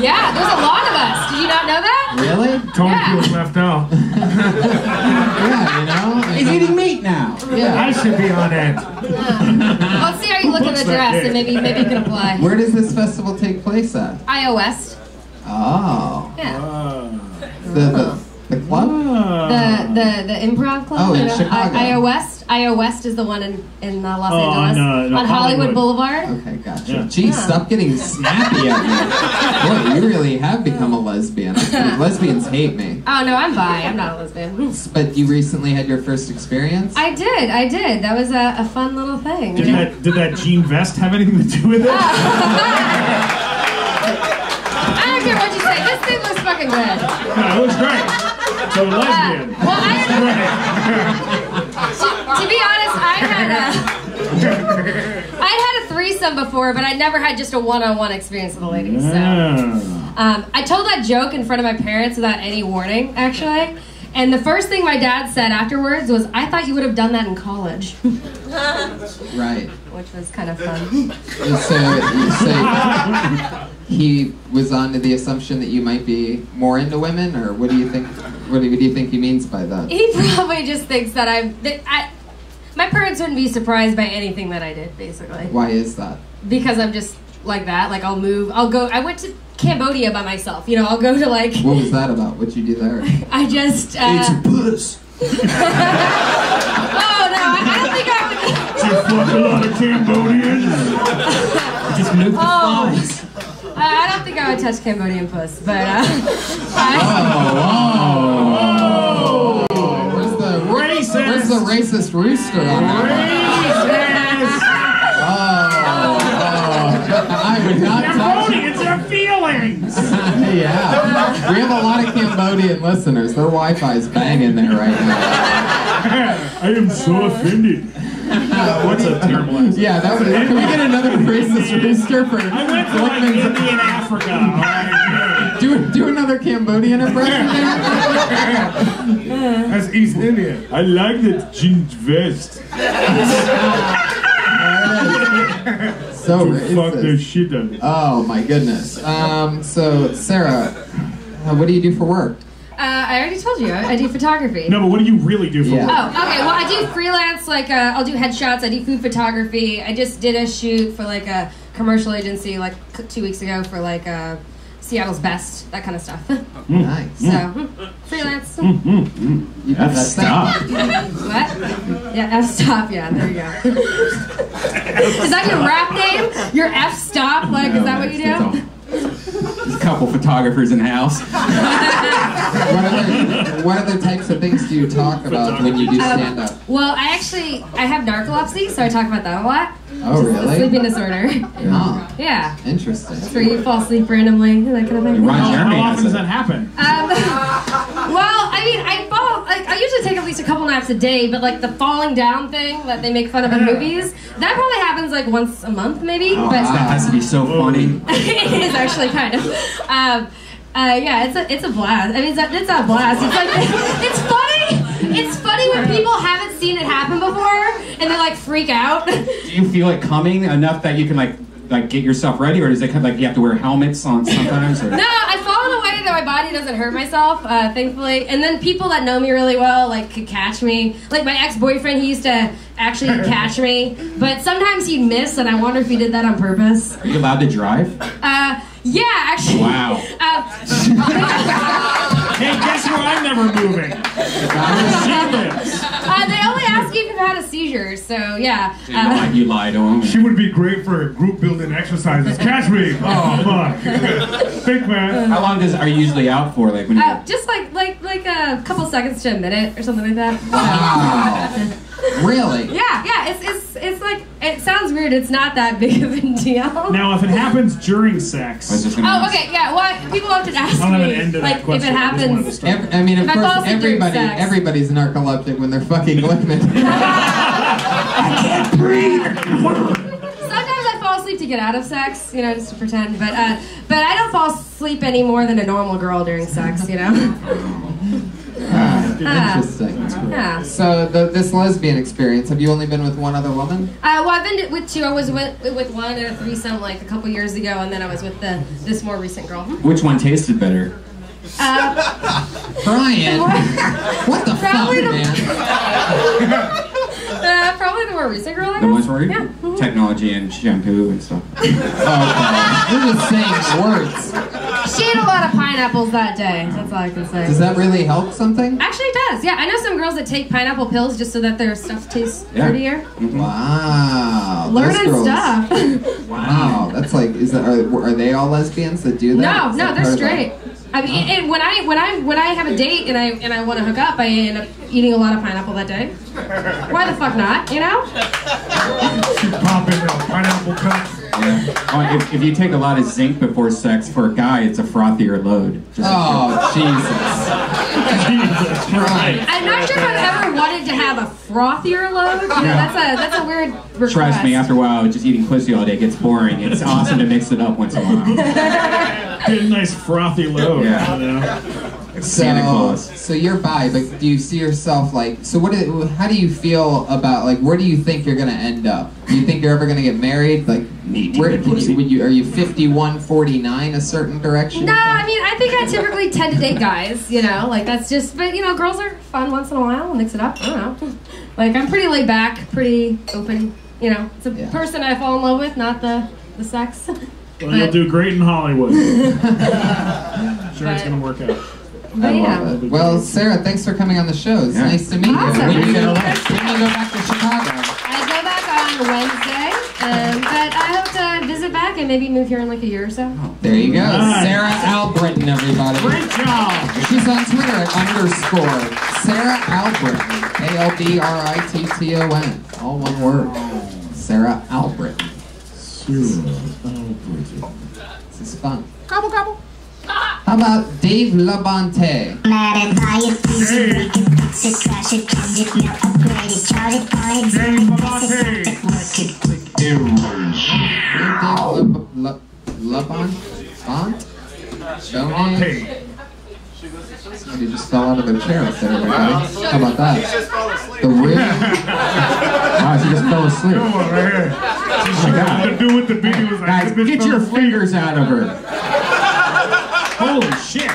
Yeah, there's a lot of us. Did you not know that? Really? Tony feels left out. Yeah, you know. He's eating meat now. Yeah. I should be on it. Let's see how you look at the dress, and maybe you can apply. Where does this festival take place at? Iowa West. Oh. Yeah. The club? The improv club? Oh, in Chicago. Iowa West. Iowa West is the one in Los Angeles. On Hollywood Boulevard. Okay, gotcha. Yeah. Geez, stop getting snappy at me. Boy, you really have become a lesbian. Lesbians hate me. Oh, no, I'm bi. I'm not a lesbian. But you recently had your first experience? I did. That was a fun little thing. Did that jean vest have anything to do with it? I don't care what you say. This thing looks fucking good. No, it looks great. So lesbian. Well, to be honest, I had a threesome before, but I never had just a one-on-one experience with a lady. So I told that joke in front of my parents without any warning, actually. And the first thing my dad said afterwards was, "I thought you would have done that in college." Right. Which was kind of fun. So he was onto the assumption that you might be more into women, or what do you think? What do you think he means by that? He probably just thinks that my parents wouldn't be surprised by anything that I did, basically. Why is that? Because I'm just like that. Like I went to Cambodia by myself. You know, I'll go to like. What was that about? What'd you do there? I just. It's a puss. Oh no! I don't think I would. Did you fuck a lot of Cambodians? Just moved the flies. I don't think I would touch Cambodian puss, but Oh. Where's the racist rooster on that? I would not touch it. It's our feelings. Yeah. We have a lot of Cambodian listeners. Their Wi-Fi's banging there right now. I am so offended. What's a terrible accent? Yeah, that would. Can we get another racist rooster for? I went to like India and Africa. Right. Do another Cambodian impression there. That's East India. I like that jean vest. So racist. Fuck their shit up. Oh my goodness. So Sarah, what do you do for work? I already told you, I do photography. No, but what do you really do for work? Oh, okay, well I do freelance, like I'll do headshots, I do food photography. I just did a shoot for like a commercial agency like 2 weeks ago for like Seattle's Best, that kind of stuff. Nice. So, freelance. You got that stop. What? Yeah, F-stop, yeah, there you go. Is that your rap name? Your F-stop, like, no, is that what you do? There's a couple photographers in the house. What other types of things do you talk about when you do stand up? Well, I have narcolepsy, so I talk about that a lot. Oh, really? Sleeping disorder. Oh. Yeah. Interesting. So you fall asleep randomly, that kind of thing. How often does that happen? Well, I mean, I usually take at least a couple naps a day, but like the falling down thing that they make fun of in movies, that probably happens like once a month maybe. Oh, but that has to be so funny. It is actually kind of. Yeah, it's a blast. I mean, it's not a blast. It's like it's funny. It's funny when people haven't seen it happen before and they like freak out. Do you feel it coming enough that you can like get yourself ready, or does it kind of like you have to wear helmets on sometimes? Or? No, I fall in a way that my body doesn't hurt myself, thankfully. And then people that know me really well like could catch me. Like my ex-boyfriend, he used to actually catch me, but sometimes he'd miss, and I wonder if he did that on purpose. Are you allowed to drive? Yeah, actually. Wow. Hey, guess where I'm never moving? They only ask you if you've had a seizure, so yeah. You lie to them. She would be great for group building exercises. Catch me! Oh, fuck. Big man. How long are you usually out for? Like when just like a couple seconds to a minute or something like that. Wow. Really? Yeah. It's like, it sounds weird. It's not that big of a deal. Now, if it happens during sex. Okay. Yeah. Well, people often ask me like if it happens. I mean, of course, everybody's narcoleptic when they're fucking Glickman. I can't breathe. Sometimes I fall asleep to get out of sex, you know, just to pretend. But I don't fall asleep any more than a normal girl during sex, you know. Interesting. Yeah. So this lesbian experience, have you only been with one other woman? Well, I've been with two. I was with one and a threesome like a couple years ago, and then I was with this more recent girl. Which one tasted better? Brian! What the fuck, man? Probably the more recent girl I guess. The most worried? Yeah. Mm-hmm. Technology and shampoo and stuff. Oh, you're just saying words. She ate a lot of pineapples that day. That's all I can say. Does that really help something? Actually, it does. Yeah, I know some girls that take pineapple pills just so that their stuff tastes prettier. Mm-hmm. Wow. Learning stuff. Wow. That's like, are they all lesbians that do that? No, they're straight. I mean, and when I have a date and I want to hook up, I end up eating a lot of pineapple that day. Why the fuck not? You know. Pop in a pineapple cup. Yeah. Oh, if you take a lot of zinc before sex, for a guy, it's a frothier load. Jesus Christ! I'm not sure if I've ever wanted to have a frothier load. You know, that's a weird request. Trust me, after a while, just eating pussy all day gets boring. It's awesome to mix it up once in a while. Get a nice frothy load. Yeah. You know? It's Santa Claus. So you're bi, but do you see yourself like? So how do you feel about like? Where do you think you're gonna end up? Do you think you're ever gonna get married? Like, are you 51, 49, a certain direction? No, I mean I think I typically tend to date guys. You know, like that's just. But you know, girls are fun once in a while. Mix it up. I don't know. Like I'm pretty laid back, pretty open. You know, it's a person I fall in love with, not the sex. Well, you'll do great in Hollywood. Sure, it's going to work out. Well, Sarah, thanks for coming on the show. It's nice to meet you. Awesome. When do you go back to Chicago? I go back on Wednesday, but I hope to visit back and maybe move here in like a year or so. Oh, there you go. Nice. Sarah Albritton, everybody. Great job. She's on Twitter @_ Sarah Albritton. ALBRITTON. All one word. Sarah Albritton. This is fun. Gobble, gobble. How about Dave Labonte? Dave Labonte? Somebody just fell out of their chair with everybody. How about that? She just fell asleep. The real... Wow, she just fell asleep. Come on, right here. She had to do with the beat. Was like, guys, get your fingers out of her. Holy shit.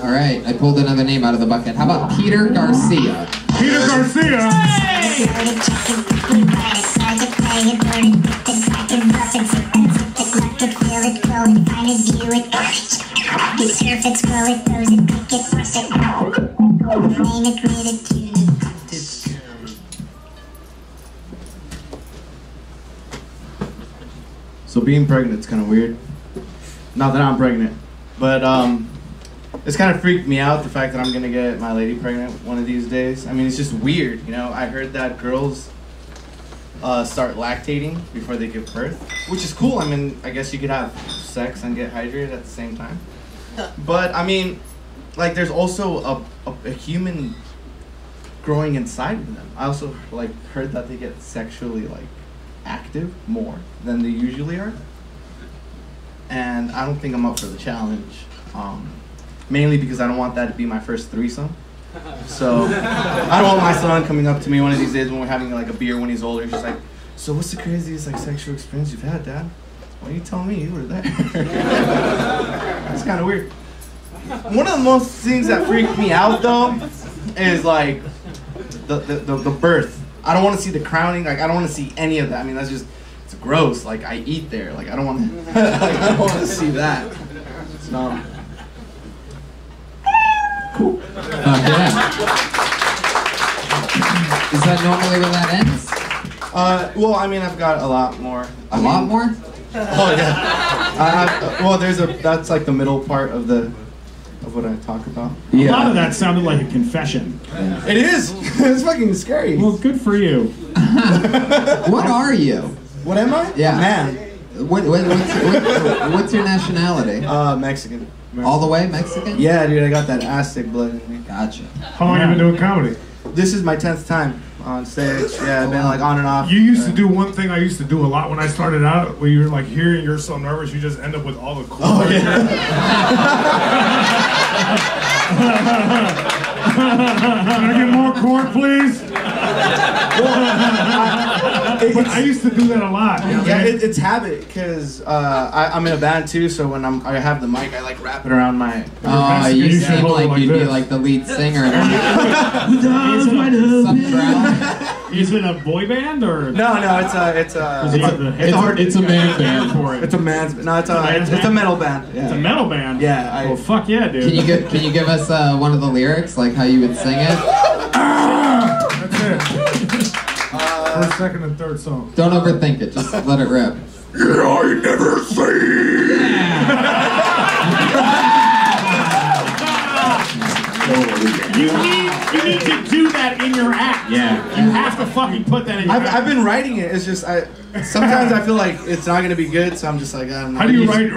All right, I pulled another name out of the bucket. How about Peter Garcia? Peter Garcia? Hey! So being pregnant is kind of weird. Not that I'm pregnant, but It's kind of freaked me out, the fact that I'm going to get my lady pregnant one of these days. I mean, it's just weird, you know? I heard that girls start lactating before they give birth, which is cool. I mean, I guess you could have sex and get hydrated at the same time. But, I mean, like, there's also a human growing inside of them. I also, like, heard that they get sexually, like, active more than they usually are. And I don't think I'm up for the challenge. Mainly because I don't want that to be my first threesome. So I don't want my son coming up to me one of these days when we're having like a beer when he's older. He's just like, so what's the craziest like sexual experience you've had, Dad? Why don't you tell me you were there? That's kind of weird. One of the most things that freaked me out though is like the birth. I don't want to see the crowning. Like I don't want to see any of that. I mean that's just, it's gross. Like I eat there. Like I don't want to. Like, I don't want to see that. It's not. Cool. Yeah. Is that normally where that ends? Well, I mean, I've got a lot more. A lot more? Oh yeah. Well, that's like the middle part of what I talk about. Yeah. A lot of that sounded like a confession. Yeah. It is. It's fucking scary. Well, good for you. What are you? What am I? Yeah. Man. What's your nationality? Mexican. American. All the way Mexican? Yeah, dude, I got that Aztec blood in me. Gotcha. How long have you been doing comedy? This is my 10th time on stage. Yeah, I've been like on and off. You used to do one thing I used to do a lot when I started out, where you're like here and you're so nervous, you just end up with all the cool. Oh, yeah. Can I get more corn, please? But I used to do that a lot. You know? Yeah, it's habit because I'm in a band too. So when I have the mic, I like wrap it around my. Oh, you seem like you'd be like the lead singer. Is it a boy band or? No, it's a man band for it. It's a man's. No, it's a metal band. Yeah. It's a metal band. Yeah. Well, fuck yeah, dude. Can you give us one of the lyrics, like how you would sing it? That's it. First, second, and third song. Don't overthink it. Just let it rip. Yeah, I never see. Yeah. You need to do that in your act. Yeah. You have to fucking put that in your act. I've been writing it. It's just sometimes I feel like it's not gonna be good, so I'm just like I don't know. How do you write?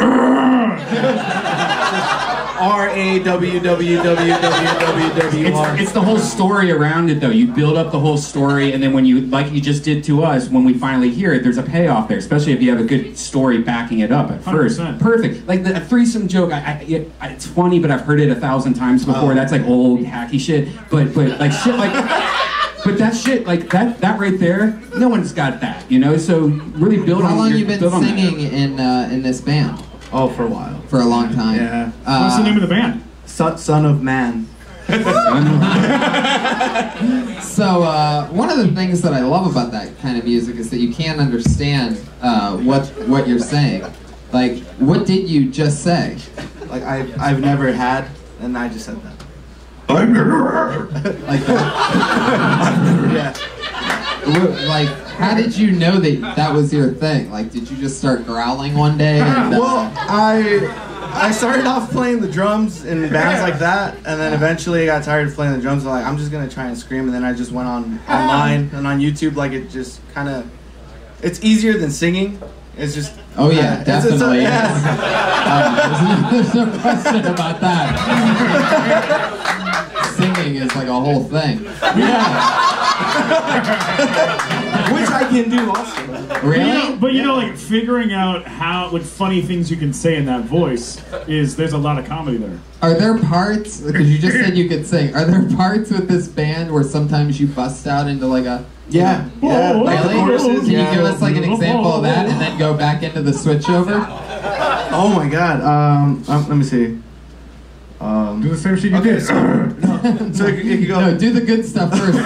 RAWWWWWR. It's the whole story around it, though. You build up the whole story, and then when you, like you just did to us, when we finally hear it, there's a payoff there, especially if you have a good story backing it up at first. 100%. Perfect. Like the threesome joke, it's funny, but I've heard it 1,000 times before. That's like old hacky shit, but like shit like. But that shit, like that right there, no one's got that, you know. So really build on. How long have you been singing in this band? Oh, for a while. For a long time. Yeah. What's the name of the band? Son of Man. So one of the things that I love about that kind of music is that you can't understand what you're saying. Like, what did you just say? Like I've never had, and I just said that. I've never like that. Like, how did you know that was your thing? Like, did you just start growling one day? Well, I started off playing the drums in bands like that, and then eventually I got tired of playing the drums. I'm like, I'm just gonna try and scream, and then I just went online and on YouTube. Like, it just kind of, it's easier than singing. It's just. Oh yeah, definitely. Yeah. There's no question about that. Singing is like a whole thing. Yeah. Which I can do also. Really? But you know, like figuring out how, like, funny things you can say in that voice is. There's a lot of comedy there. Are there parts? Because you just said you could sing. Are there parts with this band where sometimes you bust out into like a? Yeah. Yeah. Really? Can you give us like an example of that and then go back into the switchover? Oh my god. Let me see. Do the same shit you did. No. So you go. No, do the good stuff first.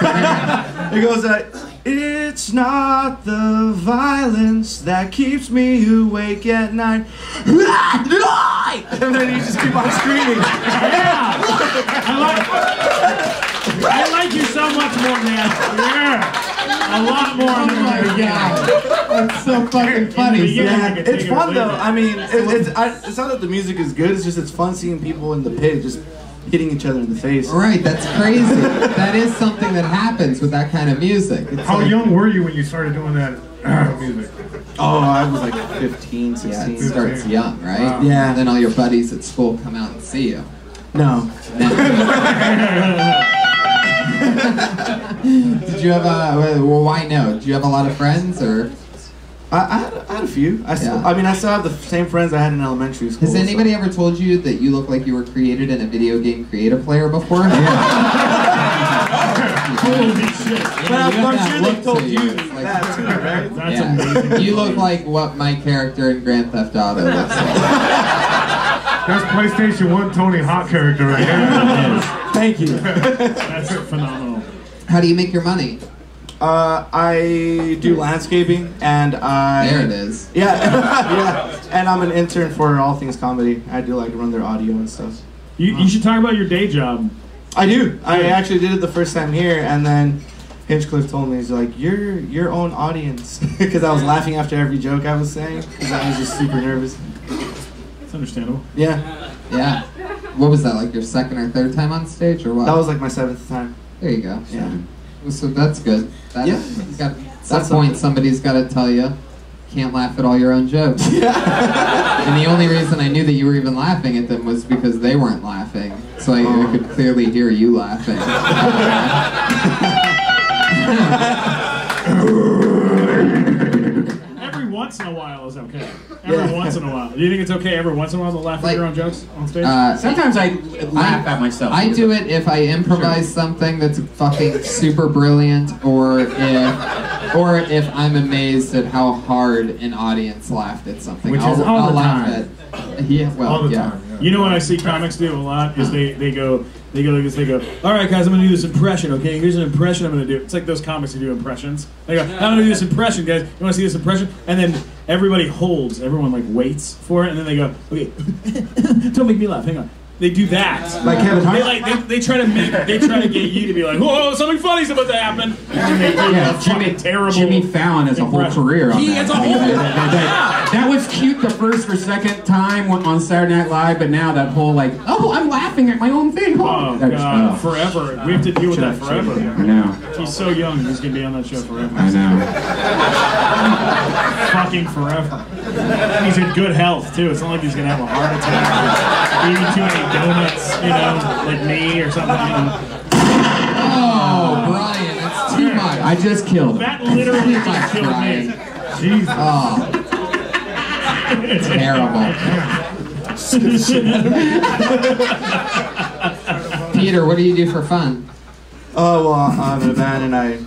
It goes like, it's not the violence that keeps me awake at night. And then you just keep on screaming. Yeah. I like you so much more, man. Yeah. A lot more than the beginning. That's so fucking funny. Yeah. It's fun though. I mean, it's not that the music is good. It's just it's fun seeing people in the pit just hitting each other in the face. Right. That's crazy. That is something that happens with that kind of music. It's How young were you when you started doing that music? Oh, I was like 15, 16. Yeah, it starts young, right? Wow. Yeah. And then all your buddies at school come out and see you. No. Did you have a, well, why no? Did you have a lot of friends, or? I had a few. I still have the same friends I had in elementary school. Has anybody ever told you that you look like you were created in a video game creative player before? Holy shit. But I'm sure they told you that too, right? That's amazing. You look like what my character in Grand Theft Auto looks like. That's PlayStation 1 Tony Hawk character right there. Thank you. That's phenomenal. How do you make your money? I do landscaping, and I... There it is. Yeah, yeah. And I'm an intern for All Things Comedy. I do like run their audio and stuff. You should talk about your day job. I do. I actually did it the first time here, and then Hinchcliffe told me, he's like, you're your own audience. Because I was laughing after every joke I was saying, because I was just super nervous. It's understandable. Yeah. Yeah. What was that, like your second or third time on stage, or what? That was like my seventh time. There you go. Yeah. So that's good. That, yeah. At that point, somebody's got to tell you, can't laugh at all your own jokes. Yeah. And the only reason I knew that you were even laughing at them was because they weren't laughing. So I could clearly hear you laughing. Once in a while is okay. Once in a while. Do you think it's okay every once in a while to laugh at your own jokes on stage? Sometimes I laugh at myself. I do it if I improvise something that's fucking super brilliant, or if I'm amazed at how hard an audience laughed at something. Which is all the time. Yeah, well, all the time. Yeah. You know what I see comics do a lot is they go, all right, guys, I'm going to do this impression, okay? Here's an impression I'm going to do. It's like those comics who do impressions. They go, I'm going to do this impression, guys. You want to see this impression? And then everybody holds. Everyone, like, waits for it. And then they go, okay, don't make me laugh. Hang on. They do that. Like Kevin Hart? They try to get you to be like, whoa, something funny's about to happen. And they do Jimmy Fallon has a whole career on that. He has a whole career. That was cute the first or second time on Saturday Night Live, but now that whole like, oh, I'm laughing at my own thing. Oh, God, forever. We have to deal with that forever. I know. He's so young, he's going to be on that show forever. I know. Fucking forever. He's in good health, too. It's not like he's going to have a heart attack. He's eating too many donuts, you know, like me or something. Oh, Brian, that's too much. I just killed him. That literally just killed Brian. Me. Jesus. Oh. Terrible. Peter, what do you do for fun? Oh, well, I'm in a band and I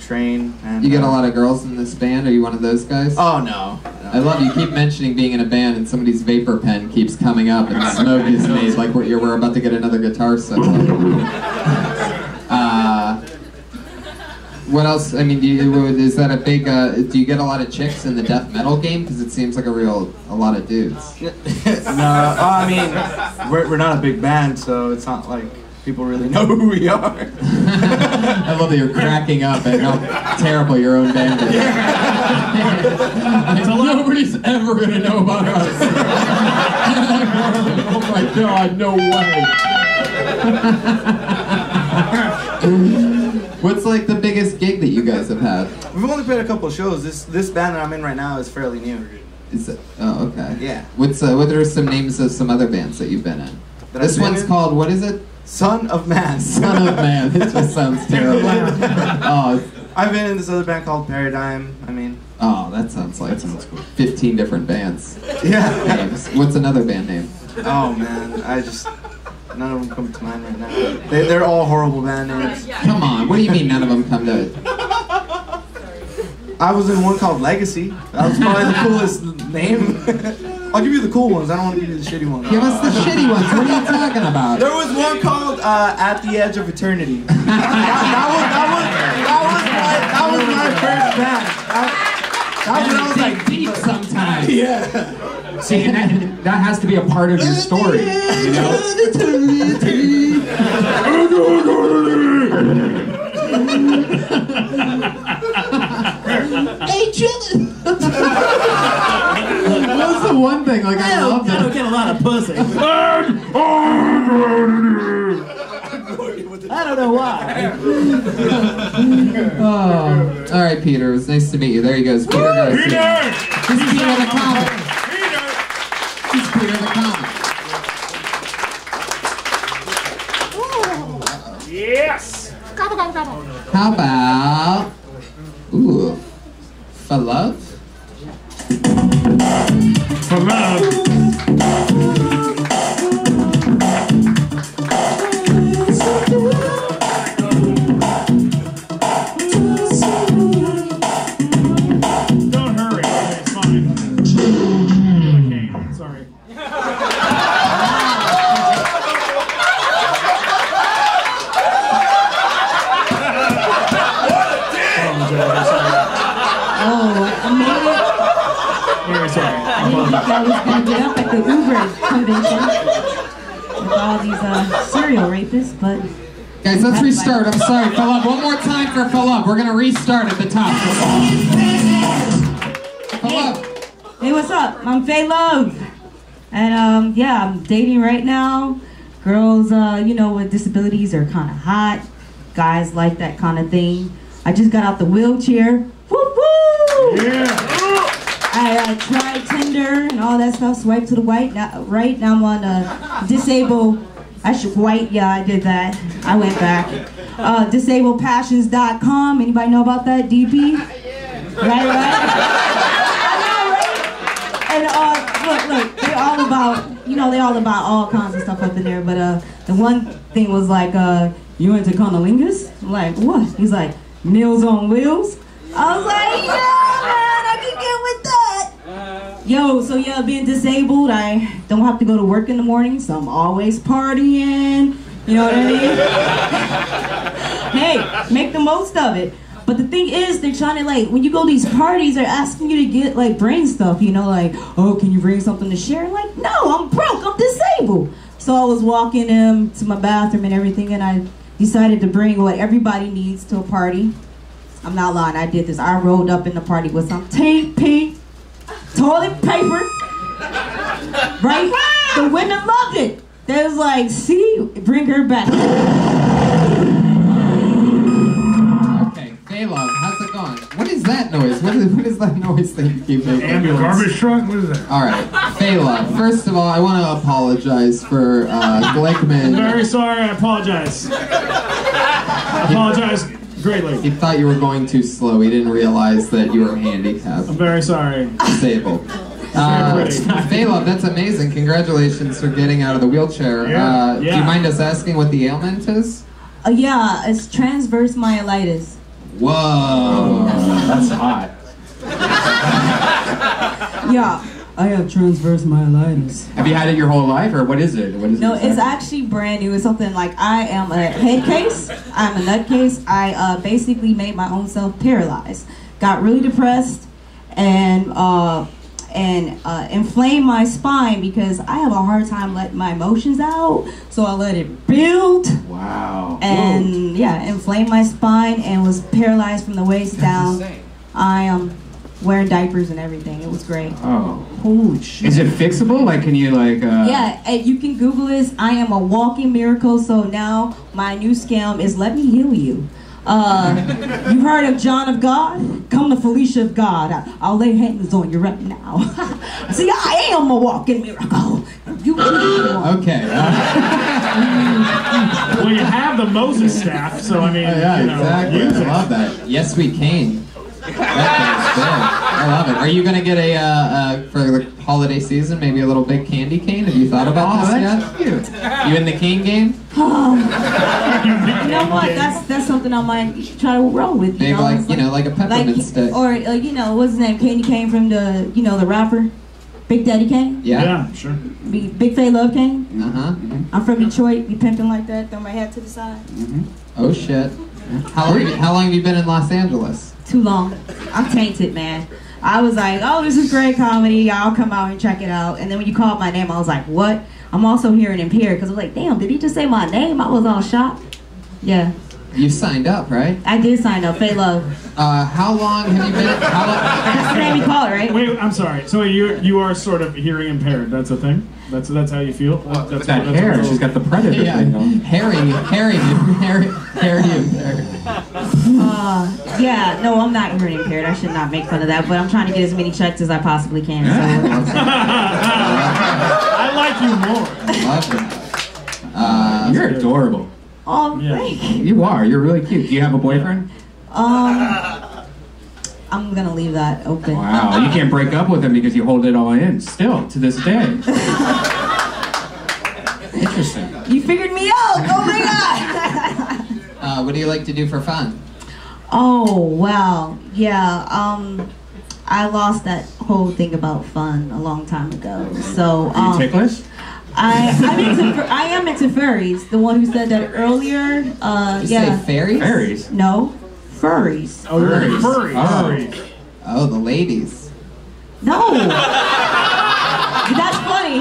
train. And you get a lot of girls in this band? Are you one of those guys? Oh, no. I love you keep mentioning being in a band and somebody's vapor pen keeps coming up and smoke is made like we're about to get another guitar solo. What else? I mean, is that a big, do you get a lot of chicks in the death metal game? Because it seems like a lot of dudes. No, I mean, we're not a big band, so it's not like people really know who we are. I love that you're cracking up and how terrible your own band is. Nobody's ever going to know about us. Oh my God, no way. What's like the biggest gig that you guys have had? We've only played a couple shows. This band that I'm in right now is fairly new. Is it? Oh, okay. Yeah. What are some names of some other bands that you've been in? This one's called, what is it? Son of Man. Son of Man. This just sounds terrible. Oh, I've been in this other band called Paradigm. I mean. Oh, that sounds like 15 different bands. Yeah. Names. What's another band name? Oh man, none of them come to mind right now. They're all horrible band names. Come on, what do you mean none of them come to it? I was in one called Legacy. That was probably the coolest name. I'll give you the cool ones. I don't want to give you the shitty ones. Give us the shitty ones. What are you talking about? There was one called At the Edge of Eternity. That was my first match. That was deep sometimes. Yeah. See, that has to be a part of your story. You know? chilling. That's the one thing, like, I love that. I don't get a lot of pussy. I don't know why. Oh. All right, Peter. It was nice to meet you. There he goes. Peter Garcia. Peter! This is Peter the Comic. Peter! This is Peter the Comic. Yes! How about... Ooh. For love? For love. That was going to get up at the Uber convention with all these serial rapists, but... Guys, let's restart. I'm sorry, fill up. One more time for fill up. We're going to restart at the top. Fill up. Hey, what's up? I'm Faye Love. And, yeah, I'm dating right now. Girls, you know, with disabilities are kind of hot. Guys like that kind of thing. I just got out the wheelchair. Woo-woo! Yeah! I tried Tinder and all that stuff, swiped to the right, now I'm on a disabled, I did that, I went back. Disabledpassions.com, anybody know about that, DP? Right? And look, they're all about, you know, they're all about all kinds of stuff up in there, but the one thing was like, you into conolingus? I'm like, what? He's like, meals on wheels? I was like, yeah, man, I can get with that. Yo, so yeah, being disabled, I don't have to go to work in the morning, so I'm always partying, you know what I mean? Hey, make the most of it. But the thing is, they're trying to like, when you go to these parties, they're asking you to get like, bring stuff, you know, like, oh, can you bring something to share? I'm like, no, I'm broke, I'm disabled. So I was walking to my bathroom and everything, and I decided to bring what everybody needs to a party. I'm not lying, I did this. I rolled up in the party with some tape, pink, toilet paper, right? The women loved it. They was like, see, bring her back. Okay, Faye Love, how's it going? What is that noise? What is that noise that you keep making? And the garbage truck? What is that? All right, Faye Love, first of all, I want to apologize for Glickman. I'm very sorry, I apologize. I apologize. Greatly. He thought you were going too slow. He didn't realize that you were handicapped. I'm very sorry. Disabled. Faye Love, that's amazing. Congratulations for getting out of the wheelchair. Yeah. Yeah. Do you mind us asking what the ailment is? Yeah, it's transverse myelitis. Whoa. That's hot. Yeah. I have transverse myelitis. Have you had it your whole life, or what is it? No, it's actually brand new. It's something like, I am a head case, I'm a nut case. I basically made my own self paralyzed. Got really depressed and inflamed my spine because I have a hard time letting my emotions out. So I let it build. Wow. And yeah, inflamed my spine and was paralyzed from the waist down. That's insane. I am... wearing diapers and everything. It was great. Oh. Holy shit. Is it fixable? Like, can you, like... Yeah, and you can Google this. I am a walking miracle, so now my new scam is let me heal you. You've heard of John of God? Come to Felicia of God. I'll lay hands on you right now. See, I am a walking miracle. You can't. Okay. Well, you have the Moses staff, so, I mean... Oh, yeah, you know, exactly. Music. I love that. Yes, we can. I love it. Are you going to get a, for the holiday season, maybe a little big candy cane? Have you thought about this yet? You in the cane game? Oh. You know what? That's something I might try to roll with. You maybe know? Like, you know, like a peppermint stick. Or, you know, what's his name? Candy cane from the, you know, the rapper? Big Daddy Kane? Yeah. Yeah, sure. Big Faye Love Kane? Uh-huh. Mm-hmm. I'm from Detroit. You pimping like that? Throw my hat to the side? Mm-hmm. Oh, shit. How long have you been in Los Angeles? Too long. I'm tainted, man. I was like, oh, this is great comedy. Y'all come out and check it out. And then when you called my name, I was like, what? I'm also hearing impaired because I was like, damn, did he just say my name? I was all shocked. Yeah. You signed up, right? I did sign up. Faye Love. How long have you been? That's the name you call it, right? Wait, I'm sorry. So you are sort of hearing impaired. That's a thing. That's how you feel. Well, that's that what, hair. She's got the predator thing on. Hairy impaired. Yeah. No, I'm not hearing impaired. I should not make fun of that. But I'm trying to get as many checks as I possibly can. So. I like you more. Awesome. You're adorable. Oh, yeah. You are. You're really cute. Do you have a boyfriend? I'm gonna leave that open. Wow, you can't break up with him because you hold it all in still to this day. Interesting. You figured me out. Oh my god. What do you like to do for fun? Oh wow, yeah. I lost that whole thing about fun a long time ago. So. Are you ticklish? I am into furries. The one who said that earlier. Did you say fairies? Fairies? No. Furries. Oh, furries. Furries. Oh, the ladies. No. That's funny.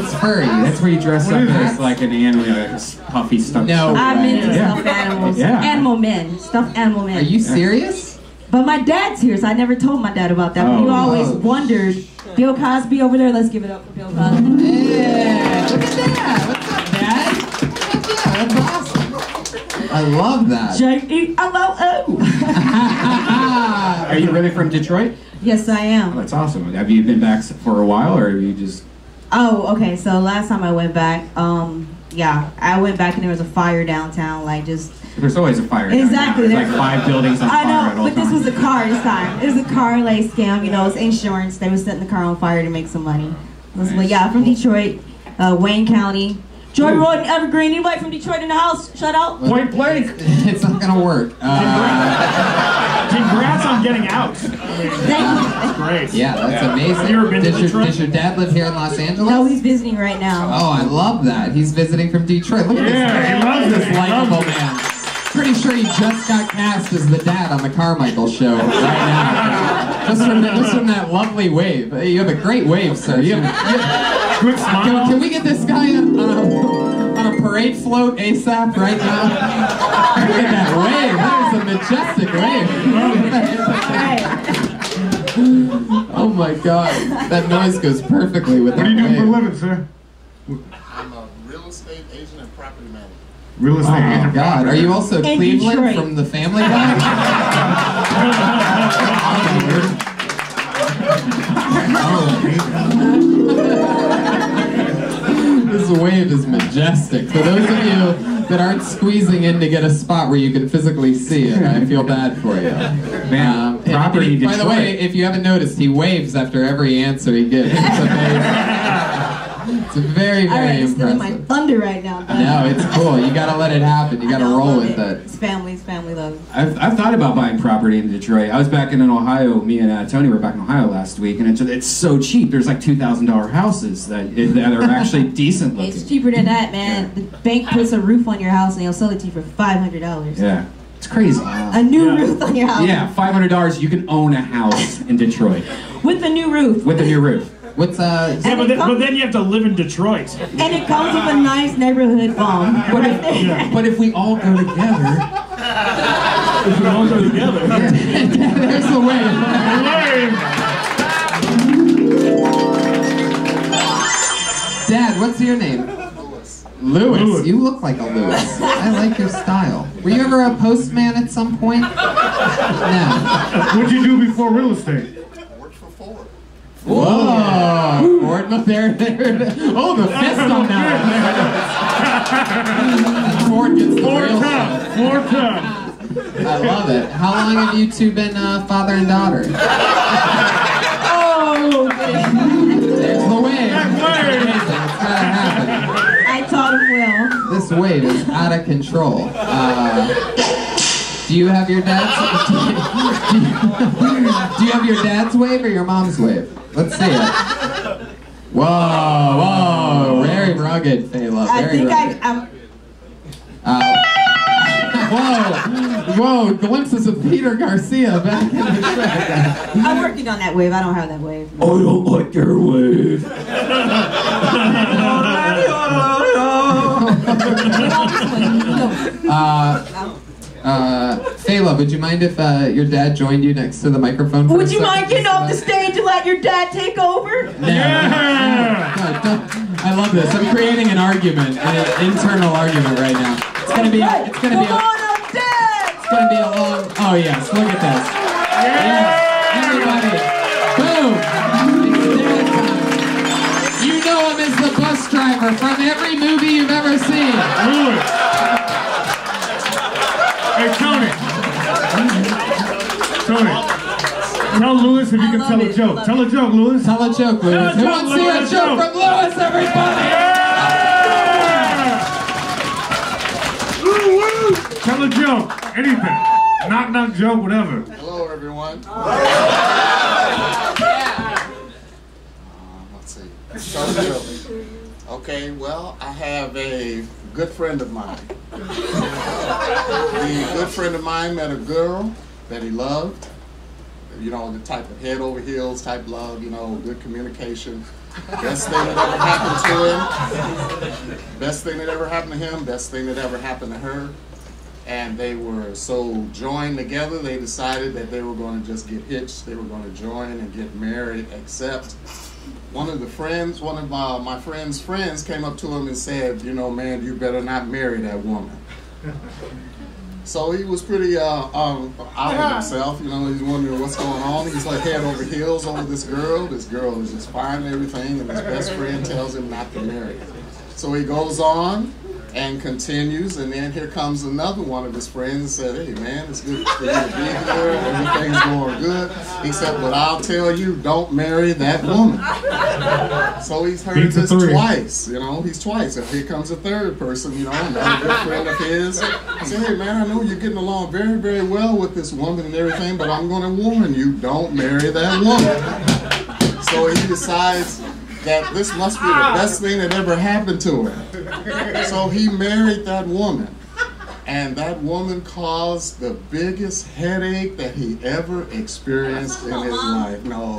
What's furry? That's where you dress up as like an animal, like a puffy stuffed. No, I'm into stuffed animals. Yeah. Animal men. Stuffed animal men. Are you serious? But my dad's here, so I never told my dad about that. Oh, always wondered. Bill Cosby over there. Let's give it up for Bill Cosby. Yeah, look at that. What's up, Dad? That's awesome. I love that. J-E-L-O-O. Are you really from Detroit? Yes, I am. Oh, that's awesome. Have you been back for a while, or have you just... Oh, okay. So last time I went back, I went back and there was a fire downtown, like just... There's always a fire. Exactly. There's like 5 buildings on fire. I know, but this was a car this time. It was a car like scam, you know, it's insurance. They were setting the car on fire to make some money. Nice. But yeah, from Detroit, Wayne County. Joy Road and Evergreen, anybody from Detroit in the house? Shout out. Point blank. It's not gonna work. Congrats on getting out. That's great. Yeah, that's amazing. Have you ever been to Detroit? Does your dad live here in Los Angeles? No, he's visiting right now. Oh, I love that. He's visiting from Detroit. Look at this. I love this likable man. Pretty sure he just got cast as the dad on the Carmichael show right now. Just from that lovely wave. You have a great wave, sir. Quick smile. Can we get this guy on a parade float ASAP right now? Look at that wave. That is a majestic wave. Oh my god. That noise goes perfectly with that wave. What do you do for a living, sir? I'm a real estate agent and property manager. Real estate agent. Oh god, are you also in Cleveland Detroit from the Family Guy? This wave is majestic. For those of you that aren't squeezing in to get a spot where you can physically see it, I feel bad for you. Man, property Detroit. By the way, if you haven't noticed, he waves after every answer he gives. It's amazing. It's very, very impressive. All right, it's stealing my thunder right now. No, it's cool. You gotta let it happen. You gotta roll with it. It's family love. I've thought about buying property in Detroit. I was back in Ohio. Me and Tony were back in Ohio last week, and it's so cheap. There's like $2,000 houses that are actually decent looking. It's cheaper than that, man. Yeah. The bank puts a roof on your house, and they'll sell it to you for $500. Yeah. It's crazy. A new roof on your house. Yeah, $500. You can own a house in Detroit. With a new roof. With a new roof. What's but then you have to live in Detroit. And it comes with a nice neighborhood bomb. But if we all go together. If we all go together. Yeah. There's a wave. Dad, what's your name? Lewis. You look like a Lewis. I like your style. Were you ever a postman at some point? No. What'd you do before real estate? Whoa! Ford there. Oh, the fist on that. Ford gets the real stuff. Ford cup. I love it. How long have you two been father and daughter? Oh! There's the wave. It's gotta happen. I taught him well. This wave is out of control. Do you have your dad's? Do you have your dad's wave or your mom's wave? Let's see it. Whoa! Very rugged, Faye Love. Whoa! Glimpses of Peter Garcia back in the track. I'm working on that wave. I don't have that wave. I don't like your wave. Faye Love, would you mind if your dad joined you next to the microphone? Would you mind getting off the stage and let your dad take over? No. Yeah! No, I love this. I'm creating an argument, an internal argument right now. It's gonna be a long. Oh yes, look at this. Yes, everybody. Boom. You know him as the bus driver from every movie you've ever seen. Hey, Tony. Tony. Tell Lewis if you can tell a joke. Tell a joke, Lewis. Tell a joke, Lewis. Who wants to hear a joke from Lewis, everybody? Yeah! Woo-woo! Tell a joke. Anything. Knock, knock joke, whatever. Hello, everyone. Let's see. Okay, well, I have a good friend of mine. The good friend of mine met a girl that he loved, you know, the type of head over heels type love, you know, good communication. Best thing that ever happened to him. Best thing that ever happened to him. Best thing that ever happened to her. And they were so joined together, they decided that they were going to just get hitched. They were going to join and get married, except one of my friend's friends came up to him and said, you know, man, you better not marry that woman. So he was pretty out of himself, you know, he's wondering what's going on. He's like head over heels over this girl. This girl is just fine and everything, and his best friend tells him not to marry her. So he goes on and continues, and then here comes another one of his friends and said, hey man, it's good for you to be here, everything's going good, except what I'll tell you, don't marry that woman. So he's heard this twice, you know, he's twice. And here comes a third person, you know, another good friend of his. He said, hey man, I know you're getting along very, very well with this woman and everything, but I'm gonna warn you, don't marry that woman. So he decides that this must be the best thing that ever happened to him. So he married that woman, and that woman caused the biggest headache that he ever experienced in his life. No.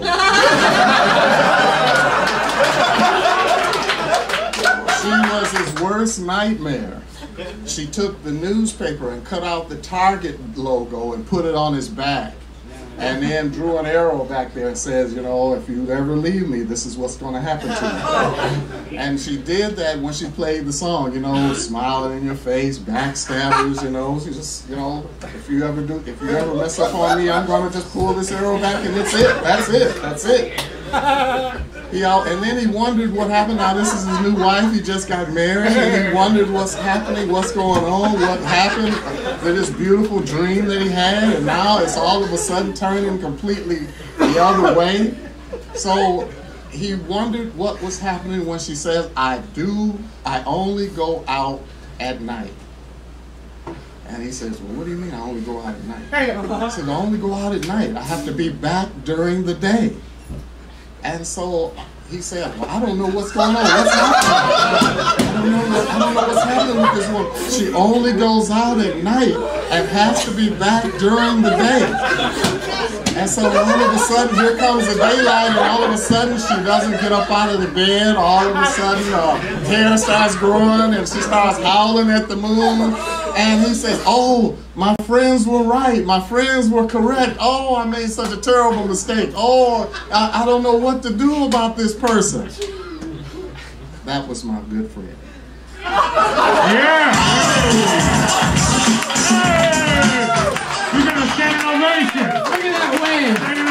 She was his worst nightmare. She took the newspaper and cut out the Target logo and put it on his back, and then drew an arrow back there and says, you know, if you ever leave me, this is what's going to happen to you. And she did that when she played the song, you know, smiling in your face, backstabbers, you know, she just, you know, if you ever mess up on me, I'm going to just pull this arrow back and it's it, that's it, that's it. You know, and then he wondered what happened. Now this is his new wife, he just got married, and he wondered what's happening, what's going on, what happened to this beautiful dream that he had, and now it's all of a sudden turning completely the other way. So he wondered what was happening when she says, I only go out at night. And he says, well, what do you mean I only go out at night? He said, I only go out at night. I have to be back during the day. And so he said, well, I don't know what's going on. What's happening? I don't know what's happening with this woman. She only goes out at night and has to be back during the day. And so all of a sudden, here comes the daylight, and all of a sudden she doesn't get up out of the bed. All of a sudden, hair starts growing, and she starts howling at the moon. And he says, oh, my friends were right. My friends were correct. Oh, I made such a terrible mistake. Oh, I don't know what to do about this person. That was my good friend. Yeah! Hey! You're going to stand an ovation. Look at that wave. Standing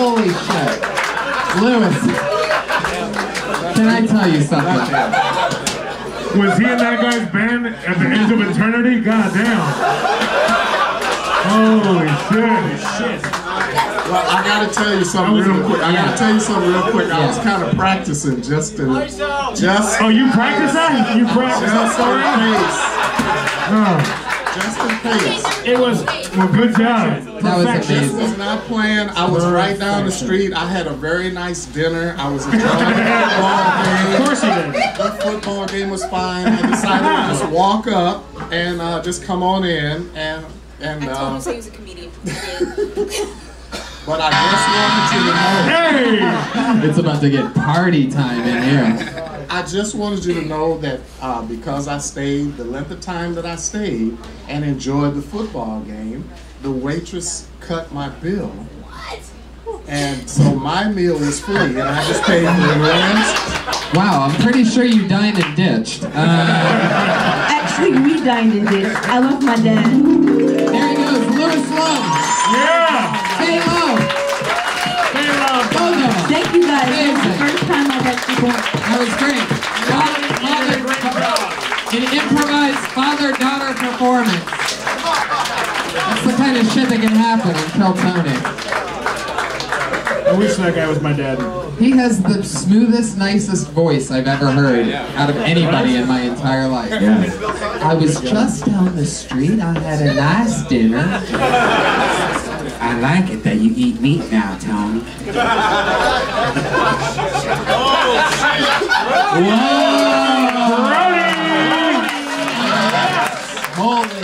ovation. Holy shit. Wow. Holy shit. Lewis. Can I tell you something? Was he in that guy's band at the Edge of Eternity? God damn. Holy shit. Well, I gotta tell you something real quick. I was kind of practicing just to... Oh, you practice that? You practice that story? Just in case. It was, well, good job. Perfection. This was not planned. I was right down the street. I had a very nice dinner. I was enjoying the football game. Of course you did. The football game was fine. I decided to just walk up and just come on in. And I told him he was a comedian. But I just wanted to know. Hey! It's about to get party time in here. I just wanted you to know that because I stayed the length of time that I stayed and enjoyed the football game, the waitress cut my bill. What? And so my meal was free, and I just paid for the rest. Wow, I'm pretty sure you dined and ditched. Actually, we dined and ditched. I love my dad. There he goes, Lewis Love. Yeah. Faye Love. Faye Love. Fogo. Thank you guys. This is the first time I've actually been. That was great. An improvised father-daughter performance. That's the kind of shit that can happen in Kill Tony. I wish that guy was my dad. He has the smoothest, nicest voice I've ever heard out of anybody in my entire life. Yeah. I was just down the street. I had a nice dinner. I like it that you eat meat now, Tony. Whoa! Holy!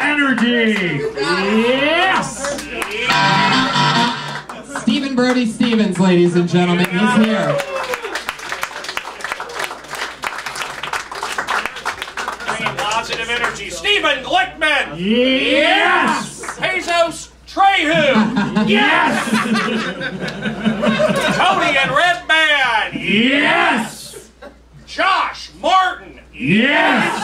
Energy! Yes! Steven Brody Stevens, ladies and gentlemen, he's here. Bringing positive energy. Stephen Glickman! Yes! Jesus Trejo! Yes! Tony and Red Band! Yes! Josh Martin! Yes!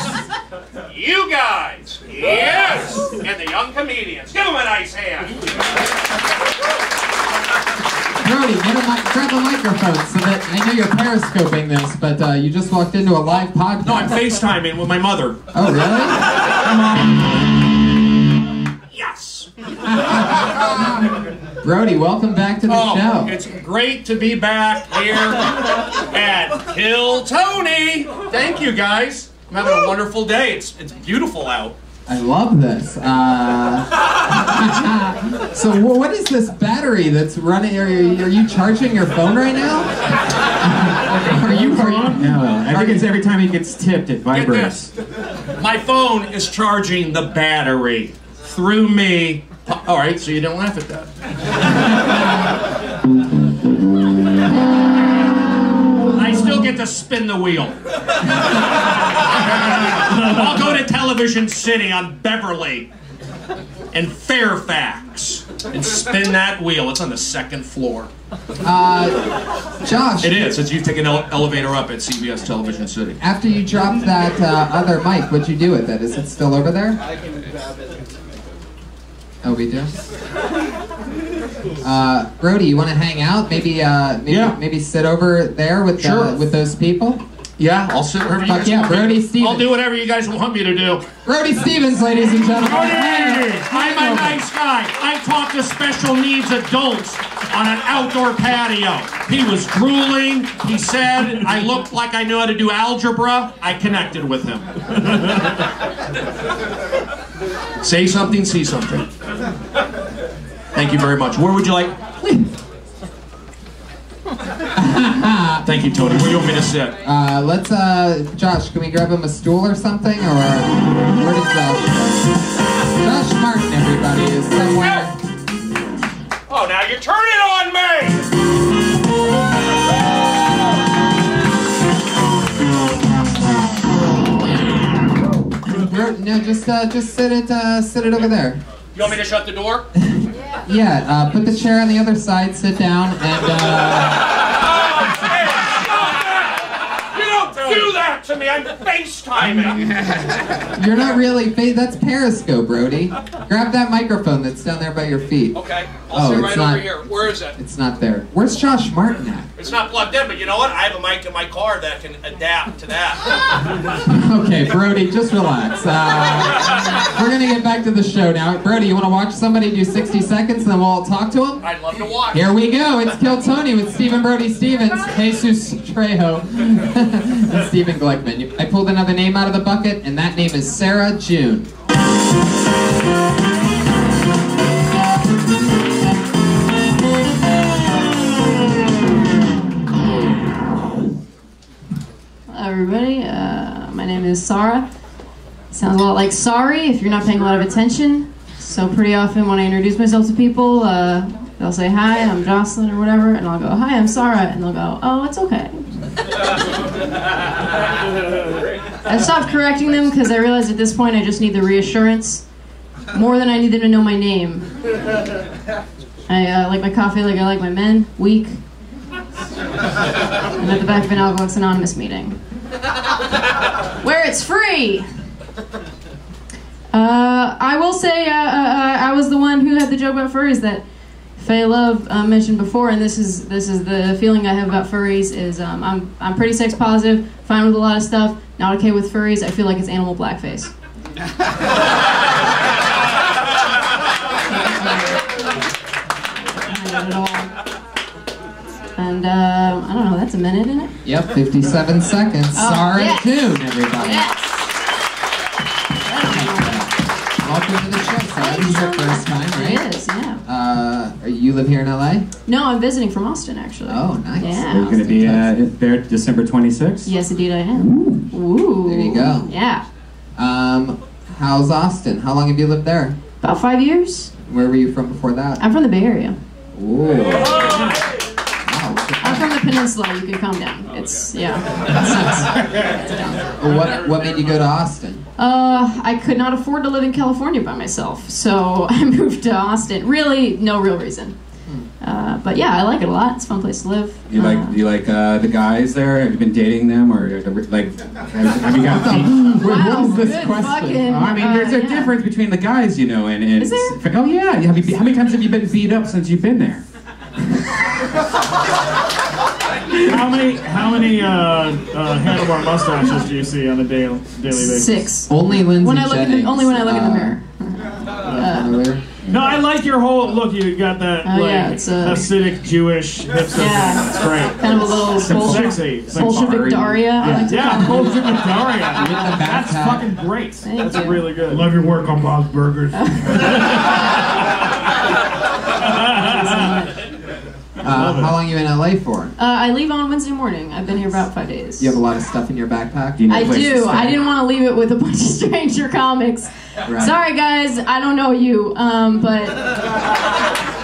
You guys! Yes! And the young comedians. Give them a nice hand. Brody, grab the microphone so that I know you're periscoping this, but you just walked into a live podcast. No, I'm FaceTiming with my mother. Oh, really? Yes! Brody, welcome back to the show. It's great to be back here at Kill Tony. Thank you guys. I'm having a wonderful day. It's beautiful out. I love this. So what is this battery that's running? Are you charging your phone right now? I think it's every time it gets tipped, it vibrates. My phone is charging the battery through me. All right, so you don't laugh at that. I still get to spin the wheel. I'll go to Television City on Beverly and Fairfax and spin that wheel. It's on the second floor. Josh. It is. It's, you take an elevator up at CBS Television City. After you dropped that other mic, what'd you do with it? Is it still over there? I can grab it. Oh, we do? Brody, you want to hang out? Maybe sit over there with with those people? Yeah, I'll sit wherever you guys want. Brody Stevens. I'll do whatever you guys want me to do. Brody Stevens, ladies and gentlemen. I'm a nice guy. I talk to special needs adults on an outdoor patio. He was drooling. He said I looked like I knew how to do algebra. I connected with him. Say something, see something. Thank you very much. Where would you like? Thank you, Tony. Where do you want me to sit? Let's, Josh, can we grab him a stool or something? Or where does Josh? Josh Martin, everybody, is somewhere. Oh, now you're turning on me! No, just sit it over there. You want me to shut the door? Yeah, put the chair on the other side, sit down, and You don't do that to me, I'm FaceTiming! You're not really that's Periscope, Brody. Grab that microphone that's down there by your feet. Okay, I'll sit right over here. Where is it? It's not there. Where's Josh Martin at? It's not plugged in, but you know what? I have a mic in my car that can adapt to that. Okay, Brody, just relax. We're going to get back to the show now. Brody, you want to watch somebody do 60 seconds and then we'll all talk to him? I'd love to watch. Here we go. It's Kill Tony with Steven Brody Stevens, Jesus Trejo, and Stephen Glickman. I pulled another name out of the bucket, and that name is Sarah June. Hello, everybody. My name is Sarah. Sounds a lot like sorry if you're not paying a lot of attention. So pretty often when I introduce myself to people, they'll say, hi, I'm Jocelyn or whatever, and I'll go, hi, I'm Sarah, and they'll go, oh, it's okay. I stopped correcting them because I realized at this point I just need the reassurance more than I need them to know my name. I like my coffee like I like my men, weak. I'm at the back of an Alcoholics Anonymous meeting. Where it's free! I will say I was the one who had the joke about furries that Faye Love mentioned before, and this is the feeling I have about furries is I'm pretty sex positive, fine with a lot of stuff, not okay with furries. I feel like it's animal blackface. Not at all. And I don't know. That's a minute, isn't it? Yep, 57 seconds. Oh, Sarah June, everybody. Yes. Welcome to the show, Sarah. This is your first time, right? It is, yeah. You live here in LA? No, I'm visiting from Austin, actually. Oh, nice. Yeah. You're going to be there December 26th? Yes, indeed I am. Ooh. Ooh. There you go. Yeah. How's Austin? How long have you lived there? About 5 years. Where were you from before that? I'm from the Bay Area. Ooh. Wow, I'm from the peninsula. You can come down. Oh, it's, okay. Yeah. It's down. What made you go to Austin? I could not afford to live in California by myself, so I moved to Austin. Really, no real reason. But yeah, I like it a lot. It's a fun place to live. Do you like the guys there? Have you been dating them, or like? Have you got? Wow, what is this question? Fucking, I mean, there's a difference between the guys, you know, and is there? Oh yeah. How many times have you been beat up since you've been there? How many handlebar mustaches do you see on a daily basis? 6. Only Lindsay Jennings. Only when I look in the mirror. No, I like your whole look. You got that Hasidic Jewish hipster. Yeah, it's great. Kind of a little sexy. Bolshevik Daria. Yeah, Bolshevik Daria. That's fucking great. That's really good. Love your work on Bob's Burgers. How long are you in LA for? I leave on Wednesday morning. I've been here about 5 days. You have a lot of stuff in your backpack? Do you need a place to stay? I didn't want to leave it with a bunch of stranger comics. Right. Sorry guys, I don't know you, but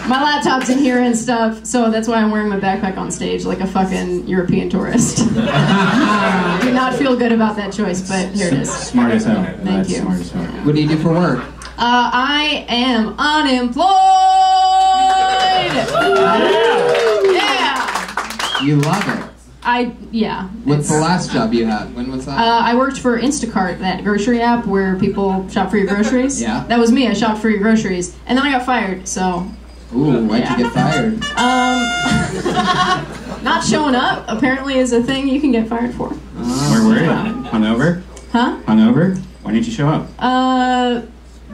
my laptop's in here and stuff, so that's why I'm wearing my backpack on stage like a fucking European tourist. I did not feel good about that choice, but here it is. Smart as hell. Thank you. Smart as hell. What do you do for work? I am unemployed! You love it. What's the last job you had? When was that? I worked for Instacart, that grocery app where people shop for your groceries. Yeah. That was me. I shopped for your groceries. And then I got fired, so... Ooh, why'd you get fired? Not showing up, apparently, is a thing you can get fired for. Where were you? Hungover? Huh? Hungover? Why didn't you show up?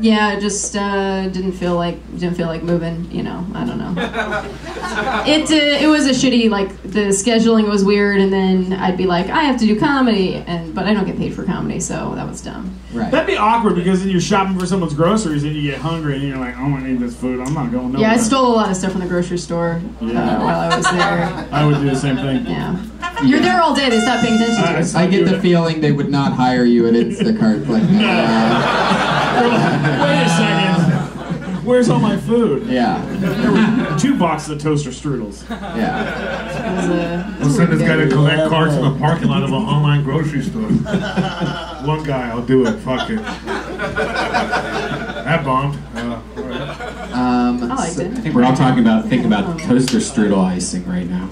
Yeah, I just didn't feel like moving, you know. I don't know. It was a shitty, like, the scheduling was weird, and then I'd be like, I have to do comedy, but I don't get paid for comedy, so that was dumb. Right. That'd be awkward because then you're shopping for someone's groceries and you get hungry and you're like, oh, I want to eat this food. I'm not going nowhere. Yeah, I stole a lot of stuff from the grocery store while I was there. I would do the same thing. Yeah. You're there all day. They stop paying attention to you. I get the feeling they would not hire you at Instacart. Like, no. Wait a second. Where's all my food? Yeah. There were 2 boxes of toaster strudels. Yeah. We'll send this guy to collect cards from a parking lot of an online grocery store. One guy, I'll do it. Fuck it. That bombed. All right. I think we're all talking about toaster strudel icing right now.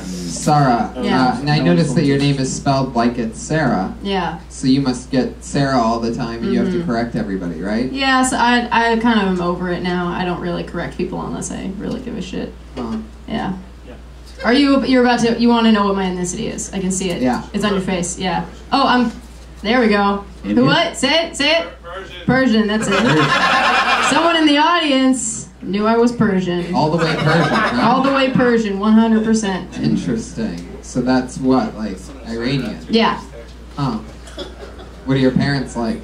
Sarah, and I noticed that your name is spelled like it's Sarah. Yeah. So you must get Sarah all the time, and you have to correct everybody, right? Yes, I kind of am over it now. I don't really correct people unless I really give a shit. Yeah. Are you? You want to know what my ethnicity is? I can see it. Yeah. It's on your face. Yeah. Oh, there we go. Indian? What? Say it. Say it. Persian. That's it. Someone in the audience knew I was Persian. All the way Persian. Right? All the way Persian. 100%. Interesting. So that's what, like, Iranian. Yeah. Huh. What are your parents like?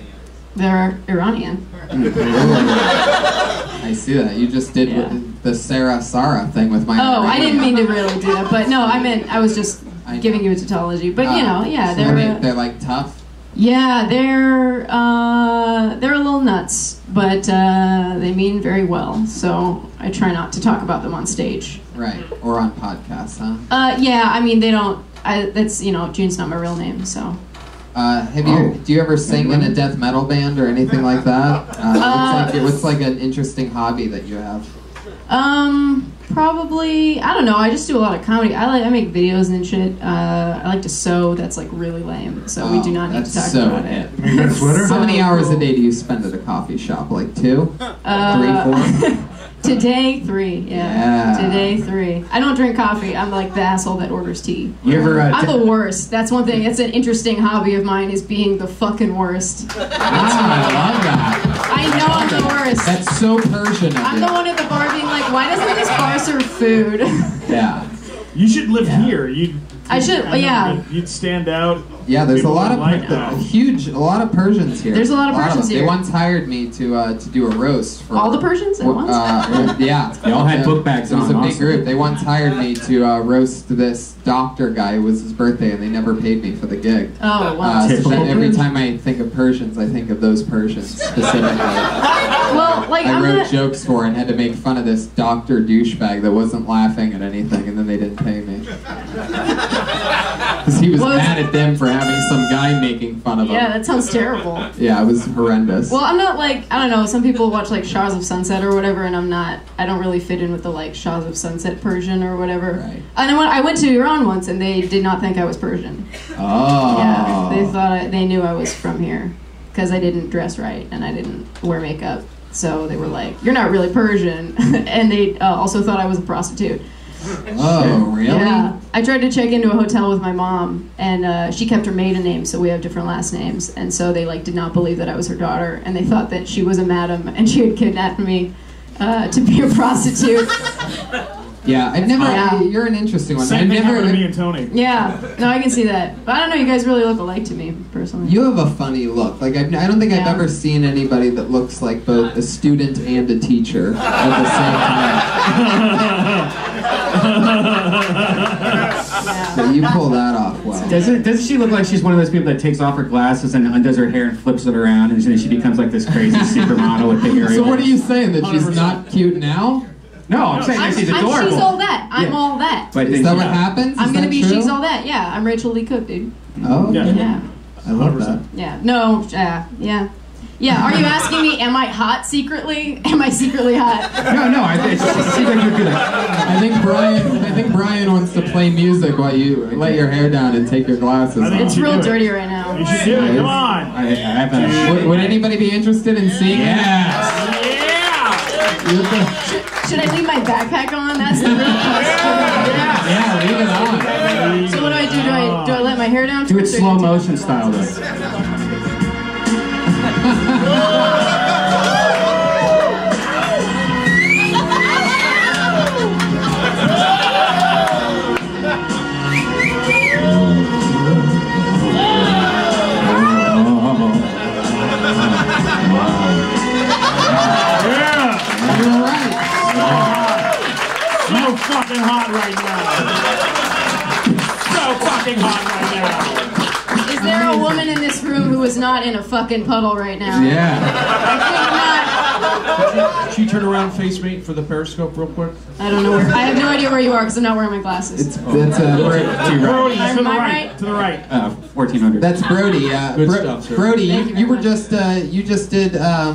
They're Iranian. I see that. You just did the Sarah thing with my. Oh, Iranian. I didn't mean to really do that, but no, I meant I was just giving you a tautology. But you know, they're like tough. Yeah, they're a little nuts, but they mean very well, so I try not to talk about them on stage. Right, or on podcasts, huh? Yeah, I mean, they don't, that's, you know, June's not my real name, so. Do you ever sing in a death metal band or anything like that? What's like an interesting hobby that you have? Probably, I don't know, I just do a lot of comedy. I make videos and shit. I like to sew. That's like really lame, so we do not need to talk about it. How many hours a day do you spend at a coffee shop? Like two? 3, 4? Today, 3. Yeah. Today, 3. I don't drink coffee. I'm like the asshole that orders tea. You ever? I'm the worst. That's one thing. It's an interesting hobby of mine is being the fucking worst. Wow, I love that. I know I'm the worst. That's so Persian. I'm the one at the bar being like, why doesn't this bar serve food? Yeah. You should live here. You'd stand out. Yeah, there's a lot of a lot of Persians here. There's a lot of Persians here. They once hired me to do a roast for all the Persians at once. Yeah, they all had book bags on. It was a big group. They once hired me to roast this doctor guy. It was his birthday, and they never paid me for the gig. Oh wow! So every time I think of Persians, I think of those Persians specifically. Well, like I wrote jokes for and had to make fun of this doctor douchebag that wasn't laughing at anything, and then they didn't pay me because he was mad at them for having some guy making fun of him. Yeah, that sounds terrible. Yeah, it was horrendous. Well, I'm not like, I don't know, some people watch like Shahs of Sunset or whatever, and I don't really fit in with the like Shahs of Sunset Persian or whatever. Right. And I went to Iran once and they did not think I was Persian. Oh. Yeah, they thought they knew I was from here because I didn't dress right and I didn't wear makeup. So they were like, you're not really Persian. And they also thought I was a prostitute. Oh, really? Yeah. I tried to check into a hotel with my mom, and she kept her maiden name, so we have different last names. And so they like did not believe that I was her daughter, and they thought that she was a madam, and she had kidnapped me to be a prostitute. Yeah, I've never. You're an interesting one. Same thing happened to me and Tony. Yeah, no, I can see that. But I don't know. You guys really look alike to me, personally. You have a funny look. Like I don't think I've ever seen anybody that looks like both a student and a teacher at the same time. So you pull that off well. Doesn't she look like she's one of those people that takes off her glasses and undoes her hair and flips it around, and then she becomes like this crazy supermodel with the hair? So what are you saying, that 100%. She's not cute now? No, I'm saying that she's adorable. She's all that. I'm all that. But is that what happens? I'm going to be true? She's all that. Yeah, I'm Rachel Lee Cook, dude. Oh, okay. Yeah. I love 100%. That. Yeah. No, yeah. Yeah, are you asking me, am I hot secretly? Am I secretly hot? No, it just seems like you'd be like... I think Brian wants to play music while you let your hair down and take your glasses off. It's real dirty right now. You should do it, come on! Would anybody be interested in seeing it? Yes! Yeah! Should I leave my backpack on? That's the real question. Yeah, leave it on. So what do I do? Do I let my hair down? Do it slow motion style though. Fucking hot right now. So fucking hot right now. Is there a woman in this room who is not in a fucking puddle right now? Yeah. I think not. Could you turn around, face me for the periscope real quick? I don't know. I have no idea where you are because I'm not wearing my glasses. It's Brody. To the right. To the right. 1400. That's Brody. Good stuff, sir. Brody, you were just you just did a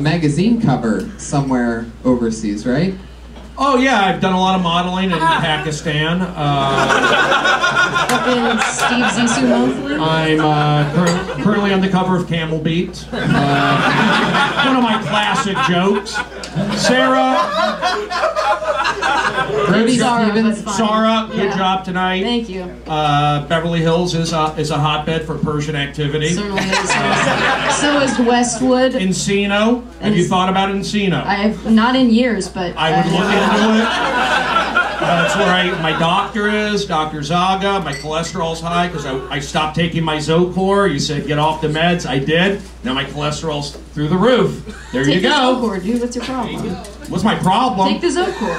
magazine cover somewhere overseas, right? Oh yeah, I've done a lot of modeling in Pakistan. In Steve Zissou monthly? I'm currently on the cover of Camel Beat. One of my classic jokes. Sarah, good job tonight. Thank you. Beverly Hills is a hotbed for Persian activity. Certainly is. So is Westwood. Encino. Have you thought about Encino? I've not in years, but I would look into it. That's where my doctor is, Dr. Zaga. My cholesterol's high because I stopped taking my Zocor. You said get off the meds. I did. Now my cholesterol's through the roof. There you go. Take the Zocor, dude. What's your problem? What's my problem? Take the Zocor.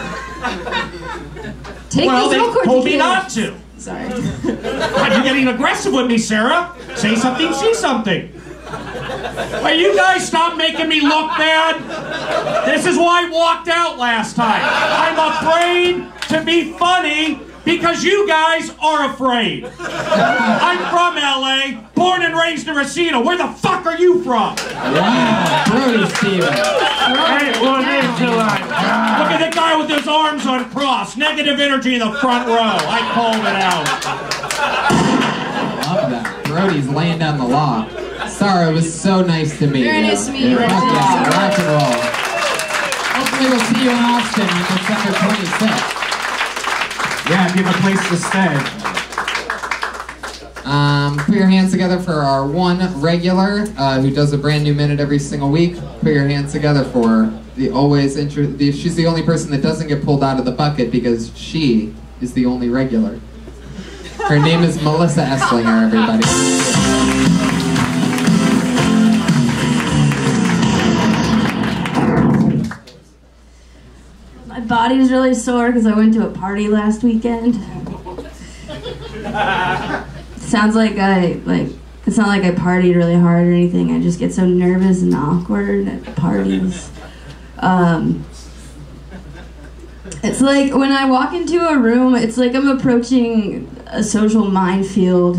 Take the Zocor. Well, they told me not to. Sorry. God, you're getting aggressive with me, Sarah. Say something, see something. Will you guys stop making me look bad? This is why I walked out last time. I'm afraid to be funny because you guys are afraid. I'm from L.A., born and raised in Reseda. Where the fuck are you from? Wow, Brody Stevens. Hey, what is your life? Look at the guy with his arms uncrossed. Negative energy in the front row. I called it out. Love that. Brody's laying down the law. Sarah, it was so nice to meet you. Very nice to meet you. Rock and roll. Hopefully we'll see you in Austin on December 26th. Yeah, if you have a place to stay. Put your hands together for our one regular who does a brand new minute every single week. Put your hands together for the always... she's the only person that doesn't get pulled out of the bucket because she is the only regular. Her name is Melissa Esslinger, everybody. My body's really sore because I went to a party last weekend. It's not like I partied really hard or anything. I just get so nervous and awkward at parties. It's like when I walk into a room, it's like I'm approaching a social minefield.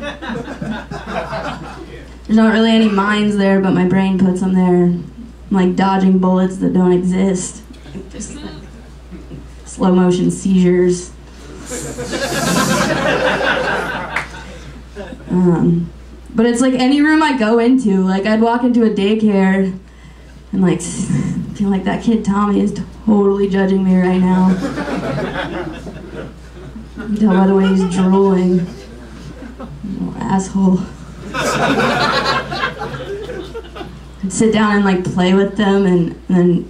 There's not really any mines there, but my brain puts them there. I'm like dodging bullets that don't exist. Just slow motion seizures. But it's like any room I go into, like I'd walk into a daycare and like feel like that kid Tommy is totally judging me right now. You can tell by the way he's drooling. Oh, asshole. I'd sit down and like play with them and then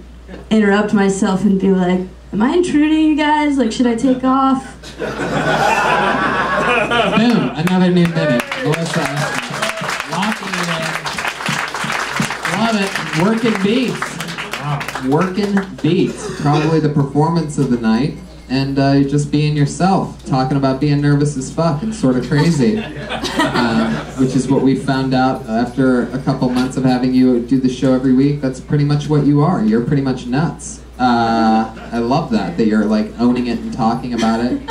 interrupt myself and be like, am I intruding you guys? Like, should I take off? Boom, another new minute. Melissa, locking it in. Love it. Working beats. Wow. Working beats. Probably the performance of the night. And just being yourself, talking about being nervous as fuck and sort of crazy, which is what we found out after a couple months of having you do the show every week. That's pretty much what you are. You're pretty much nuts. I love that you're like owning it and talking about it.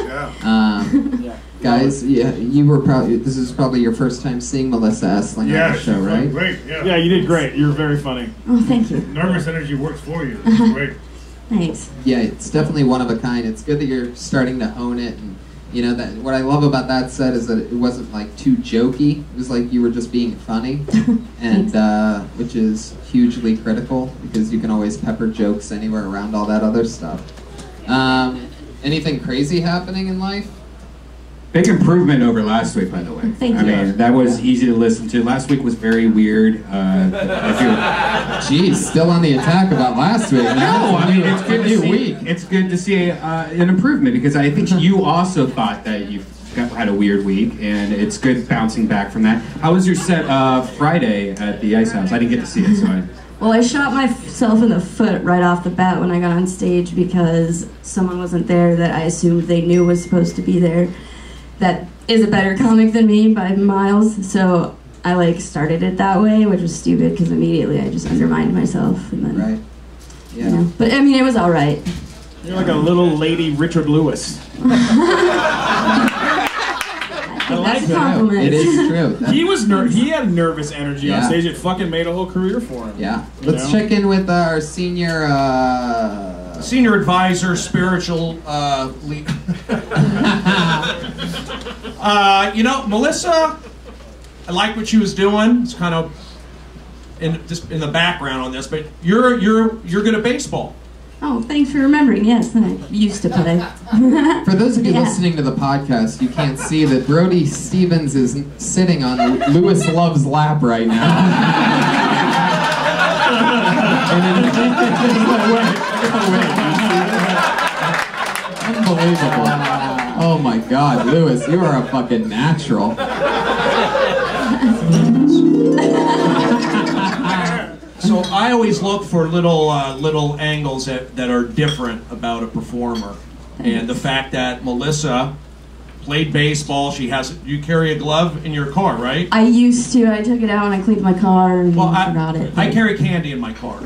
Guys, yeah, you were probably, this is probably your first time seeing Melissa Esslinger on the show, right? Great, yeah. Yeah, you did great. You were very funny. Oh, thank you. Nervous energy works for you. It's great. Nice. Yeah, it's definitely one of a kind. It's good that you're starting to own it, and you know that what I love about that set is that it wasn't like too jokey. It was like you were just being funny, and which is hugely critical because you can always pepper jokes anywhere around all that other stuff. Anything crazy happening in life? Big improvement over last week, by the way. Thank you. I mean, that was easy to listen to. Last week was very weird. Geez, still on the attack about last week. No, I mean, it's good to see. It's good to see an improvement because I think you also thought that you had a weird week, and it's good bouncing back from that. How was your set Friday at the Ice House? I didn't get to see it, so I... Well, I shot myself in the foot right off the bat when I got on stage because someone wasn't there that I assumed they knew was supposed to be there. That is a better comic than me by miles, so I like started it that way, which was stupid because immediately I just undermined myself, and then you know. But I mean, it was all right. You're like a little lady Richard Lewis. That's a compliment. It is true. That's he had nervous energy on stage. It fucking made a whole career for him. Yeah. Let's check in with our senior. Senior advisor, spiritual leader. You know, Melissa, I like what she was doing. It's kind of just in the background on this, but you're good at baseball. Oh, thanks for remembering. Yes, I used to play. For those of you listening to the podcast, you can't see that Brody Stevens is sitting on Lewis Love's lap right now. Unbelievable. Oh my god, Lewis, you are a fucking natural. So I always look for little angles that are different about a performer. And the fact that Melissa, played baseball. She has. You carry a glove in your car, right? I used to. I took it out and I cleaned my car and forgot it. I carry candy in my car.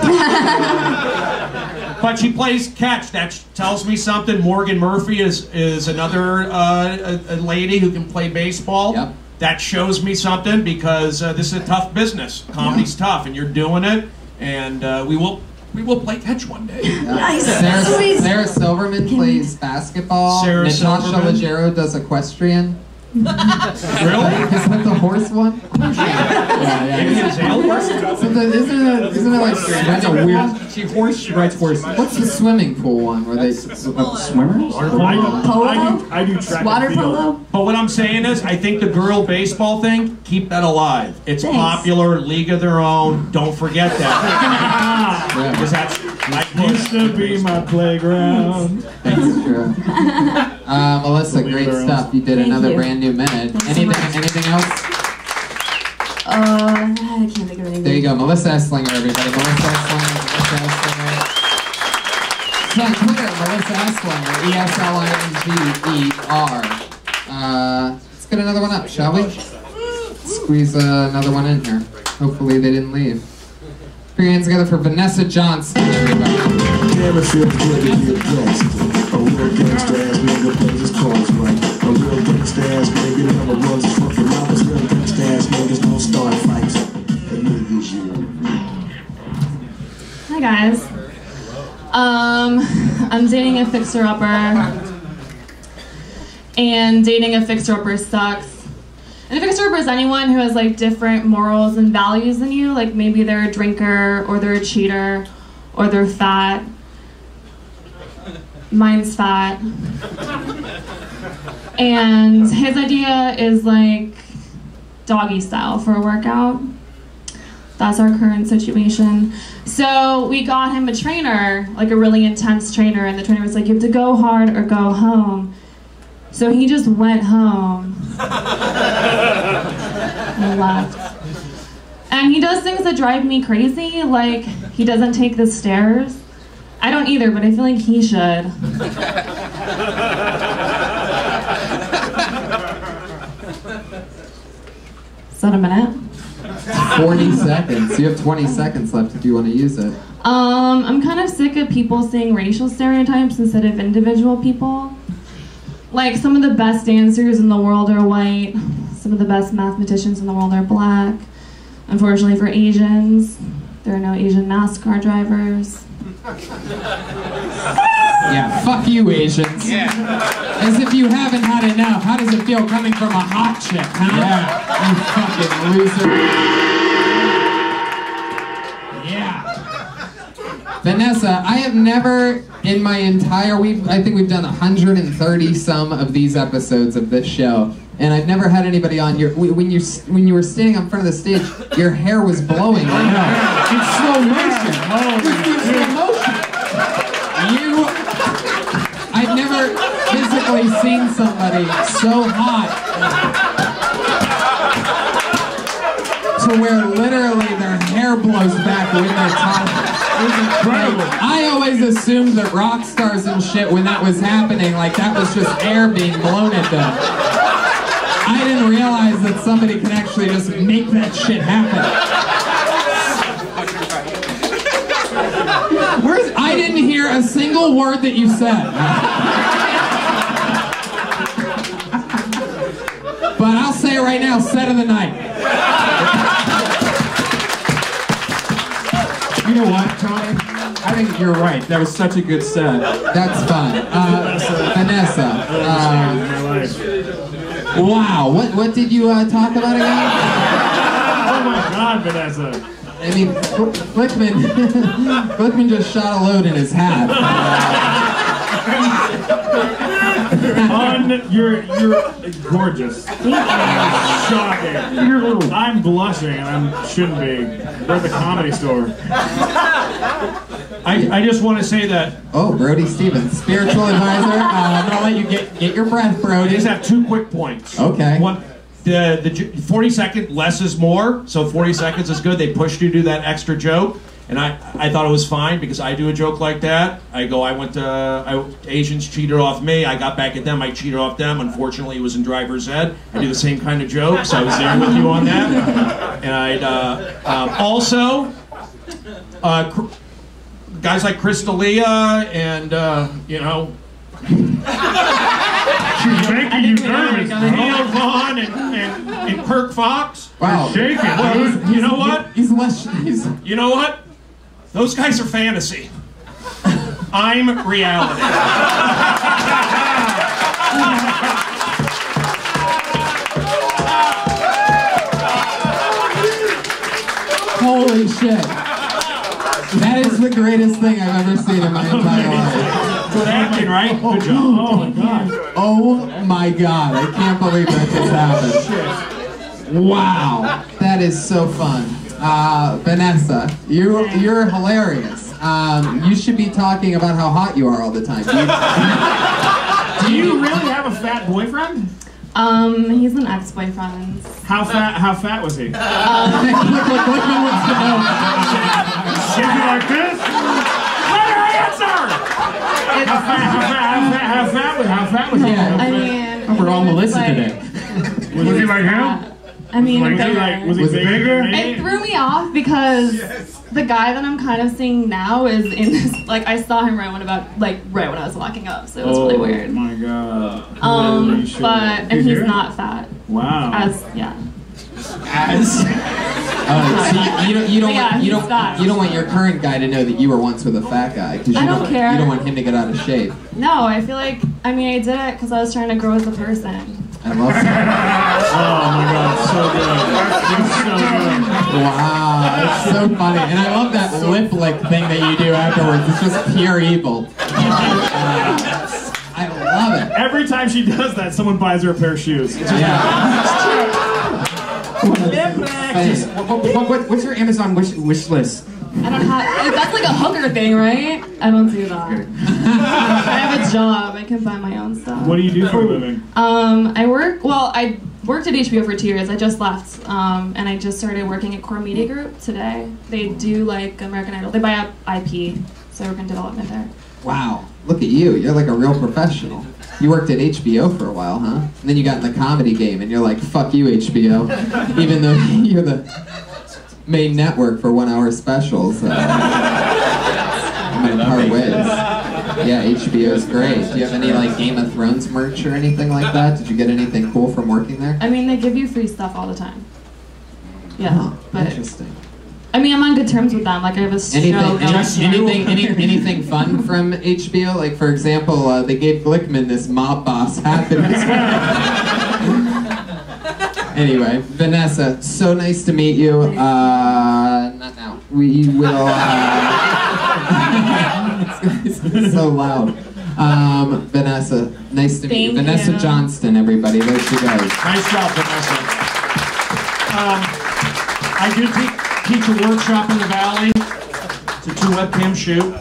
But she plays catch. That tells me something. Morgan Murphy is another a lady who can play baseball. Yep. That shows me something because this is a tough business. Comedy's tough, and you're doing it. And we will play catch one day. Yeah. Nice. Sarah Silverman plays basketball. Natasha Leggero does equestrian. Really? Is that the horse one? Yeah. Isn't it like that's a weird? She rides horses. What's the swimming pool one? Where they swimmers? I do track water polo. But what I'm saying is, I think the girl baseball thing, keep that alive. It's popular. League of Their Own. Don't forget that. Because used to be my playground. That's true. Melissa, great stuff. You did another brand new minute. Anything else? I can't think of anything. There you go, Melissa Esslinger, everybody. Melissa Esslinger. So on Twitter, Melissa Esslinger, ESLINGER. Let's get another one up, shall we? Squeeze another one in here. Hopefully they didn't leave. Put your hands together for Vanessa Johnson, everybody. Never feel good to be a ghost. A real gangsta ass nigga plays his cards right. A real gangsta ass nigga never runs his fucking mouth. As real gangsta ass niggas don't start fights. Hi guys. I'm dating a fixer-upper. And dating a fixer-upper sucks. And a fixer-upper is anyone who has like different morals and values than you. Like maybe they're a drinker, or they're a cheater, or they're fat. Mine's fat. And his idea is like doggy style for a workout. That's our current situation. So we got him a trainer, like a really intense trainer, and the trainer was like, you have to go hard or go home. So he just went home. And left. And he does things that drive me crazy, like he doesn't take the stairs. I don't either, but I feel like he should. Is that a minute? 40 seconds. You have 20 seconds left if you want to use it. I'm kind of sick of people seeing racial stereotypes instead of individual people. Like, some of the best dancers in the world are white. Some of the best mathematicians in the world are black. Unfortunately for Asians, there are no Asian NASCAR drivers. Yeah, fuck you, Asians. Yeah. As if you haven't had enough. How does it feel coming from a hot chick, huh? Yeah. You fucking loser. Yeah. Vanessa, I have never... In my entire week, I think we've done 130 some of these episodes of this show, and I've never had anybody on your. When you were standing in front of the stage, your hair was blowing. I know. It's slow motion. I've never physically seen somebody so hot to where literally their hair blows back when they're talking. It was incredible. I always assumed that rock stars and shit, when that was happening, like that was just air being blown at them. I didn't realize that somebody can actually just make that shit happen. I didn't hear a single word that you said. But I'll say it right now, set of the night. You know what, Tony? I think you're right. That was such a good set. That's fun. Vanessa. Wow. What did you talk about again? Oh my God, Vanessa. I mean, Glickman just shot a load in his hat. You're gorgeous. Shocking. I'm blushing and I shouldn't be. We're at the Comedy Store. I just want to say that. Oh, Brody Stevens, spiritual advisor. I'm gonna let you get your breath, Brody. I just have two quick points. Okay. One, the 40 second less is more, so 40 seconds is good. They pushed you to do that extra joke. And I thought it was fine because I do a joke like that. I go, Asians cheated off me. I got back at them. I cheated off them. Unfortunately, it was in driver's ed. I do the same kind of jokes. I was there with you on that. And I'd guys like Chris D'Elia and she's making you nervous. Neil Vaughn and Kirk Fox. Wow. Shaking. Well, you know what? You know what? Those guys are fantasy. I'm reality. Holy shit. That is the greatest thing I've ever seen in my entire life. Good acting, right? Good job. Oh my god. Oh my god. I can't believe that just happened. Wow. That is so fun. Vanessa, you're hilarious. You should be talking about how hot you are all the time. Do you really have a fat boyfriend? He's an ex-boyfriend. How fat was he? Should be like this? How fat was he? We're all Melissa today. Was he like him? I mean, was he bigger? It threw me off because the guy that I'm kind of seeing now is in this. Like, I saw him right when I was walking up, so it was really weird. Oh my god. And he's not fat. Wow. So you don't want your current guy to know that you were once with a fat guy. I don't care. You don't want him to get out of shape. No, I feel like, I did it because I was trying to grow as a person. I love that. Oh my god, so good. It's so good. Wow, it's so funny. And I love that lip lick thing that you do afterwards. It's just pure evil. I love it. Every time she does that, someone buys her a pair of shoes. What's your Amazon wish list? I don't have. That's like a hooker thing, right? I don't do that. I have a job. I can buy my own stuff. What do you do for a living? I worked at HBO for 2 years. I just left, and I just started working at Core Media Group today. They do like American Idol. They buy up IP, so I work in development there. Wow, look at you. You're like a real professional. You worked at HBO for a while, huh? And then you got in the comedy game, and you're like, fuck you, HBO. Even though you're the main network for 1-hour specials. I'm gonna part ways. Yeah, HBO's great. Do you have any, like, Game of Thrones merch or anything like that? Did you get anything cool from working there? They give you free stuff all the time. Yeah, interesting. I'm on good terms with them. Like, I have a show. Anything fun from HBO? Like, for example, they gave Glickman this mob boss hat. Anyway, Vanessa, so nice to meet you. Not now. We will. It's so loud. Vanessa, nice to meet you. Vanessa Johnston, everybody. There she goes. Nice job, Vanessa. I do think. Teach a workshop in the valley. It's a 2-webcam shoot.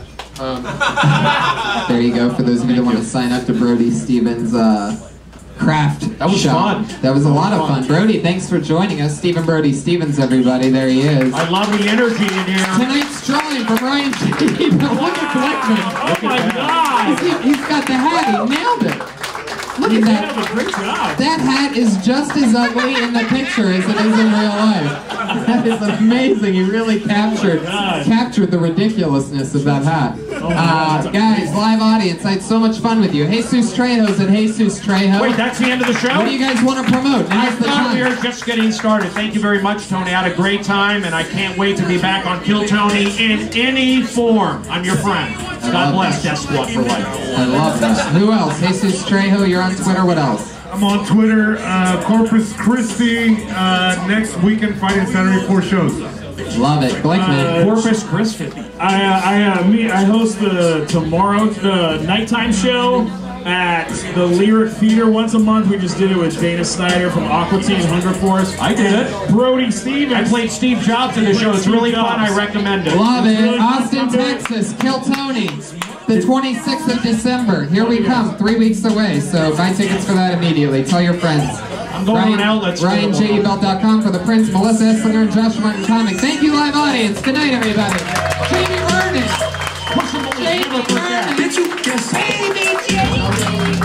There you go. For those of you that want to sign up to Brody Stevens' craft show. That was fun. That was a lot of fun. Brody, thanks for joining us. Steven Brody Stevens, everybody. There he is. I love the energy in here. Tonight's drawing from Ryan J. Belt. Look at Glickman. Oh my god. He's got the hat. He nailed it. Look at that. That hat is just as ugly in the picture as it is in real life. That is amazing. You really captured the ridiculousness of that hat. Guys, live audience, I had so much fun with you. Jesus Trejo's at Jesus Trejo. Wait, that's the end of the show? What do you guys want to promote? We are just getting started. Thank you very much, Tony. I had a great time, and I can't wait to be back on Kill Tony in any form. I'm your friend. God bless Death Squad for life. I love this. Who else? Jesus Trejo, you're on Twitter. What else? I'm on Twitter, Corpus Christi, next weekend, Friday and Saturday, 4 shows. Love it. Glickman. Corpus Christi. I host the nighttime show at the Lyric Theater once a month. We just did it with Dana Snyder from Aqua Teen Hunger Force. I did it. Brody Stevens. I played Steve Jobs in the show. It's really fun. I recommend it. Love it. Austin, Texas. Kill Tony. The 26th of December. Here we come, 3 weeks away, so buy tickets for that immediately. Tell your friends. I'm going Ryan, on outlets. RyanJBelt.com for the prints. Melissa Esslinger and Josh Martin Comic. Thank you, live audience. Good night, everybody. Jamie Vernon. Did you kiss? Baby Jamie.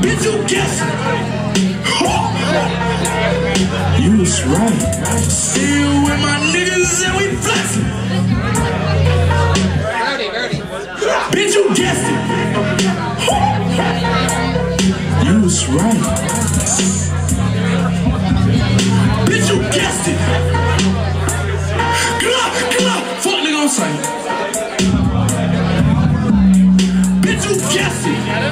Did you kiss? You was right. Still with my niggas and we flexing. Bitch, you guessed it! You was right. Bitch, you guessed it! Good luck, fuck nigga, I'm sorry. Bitch, you guessed it!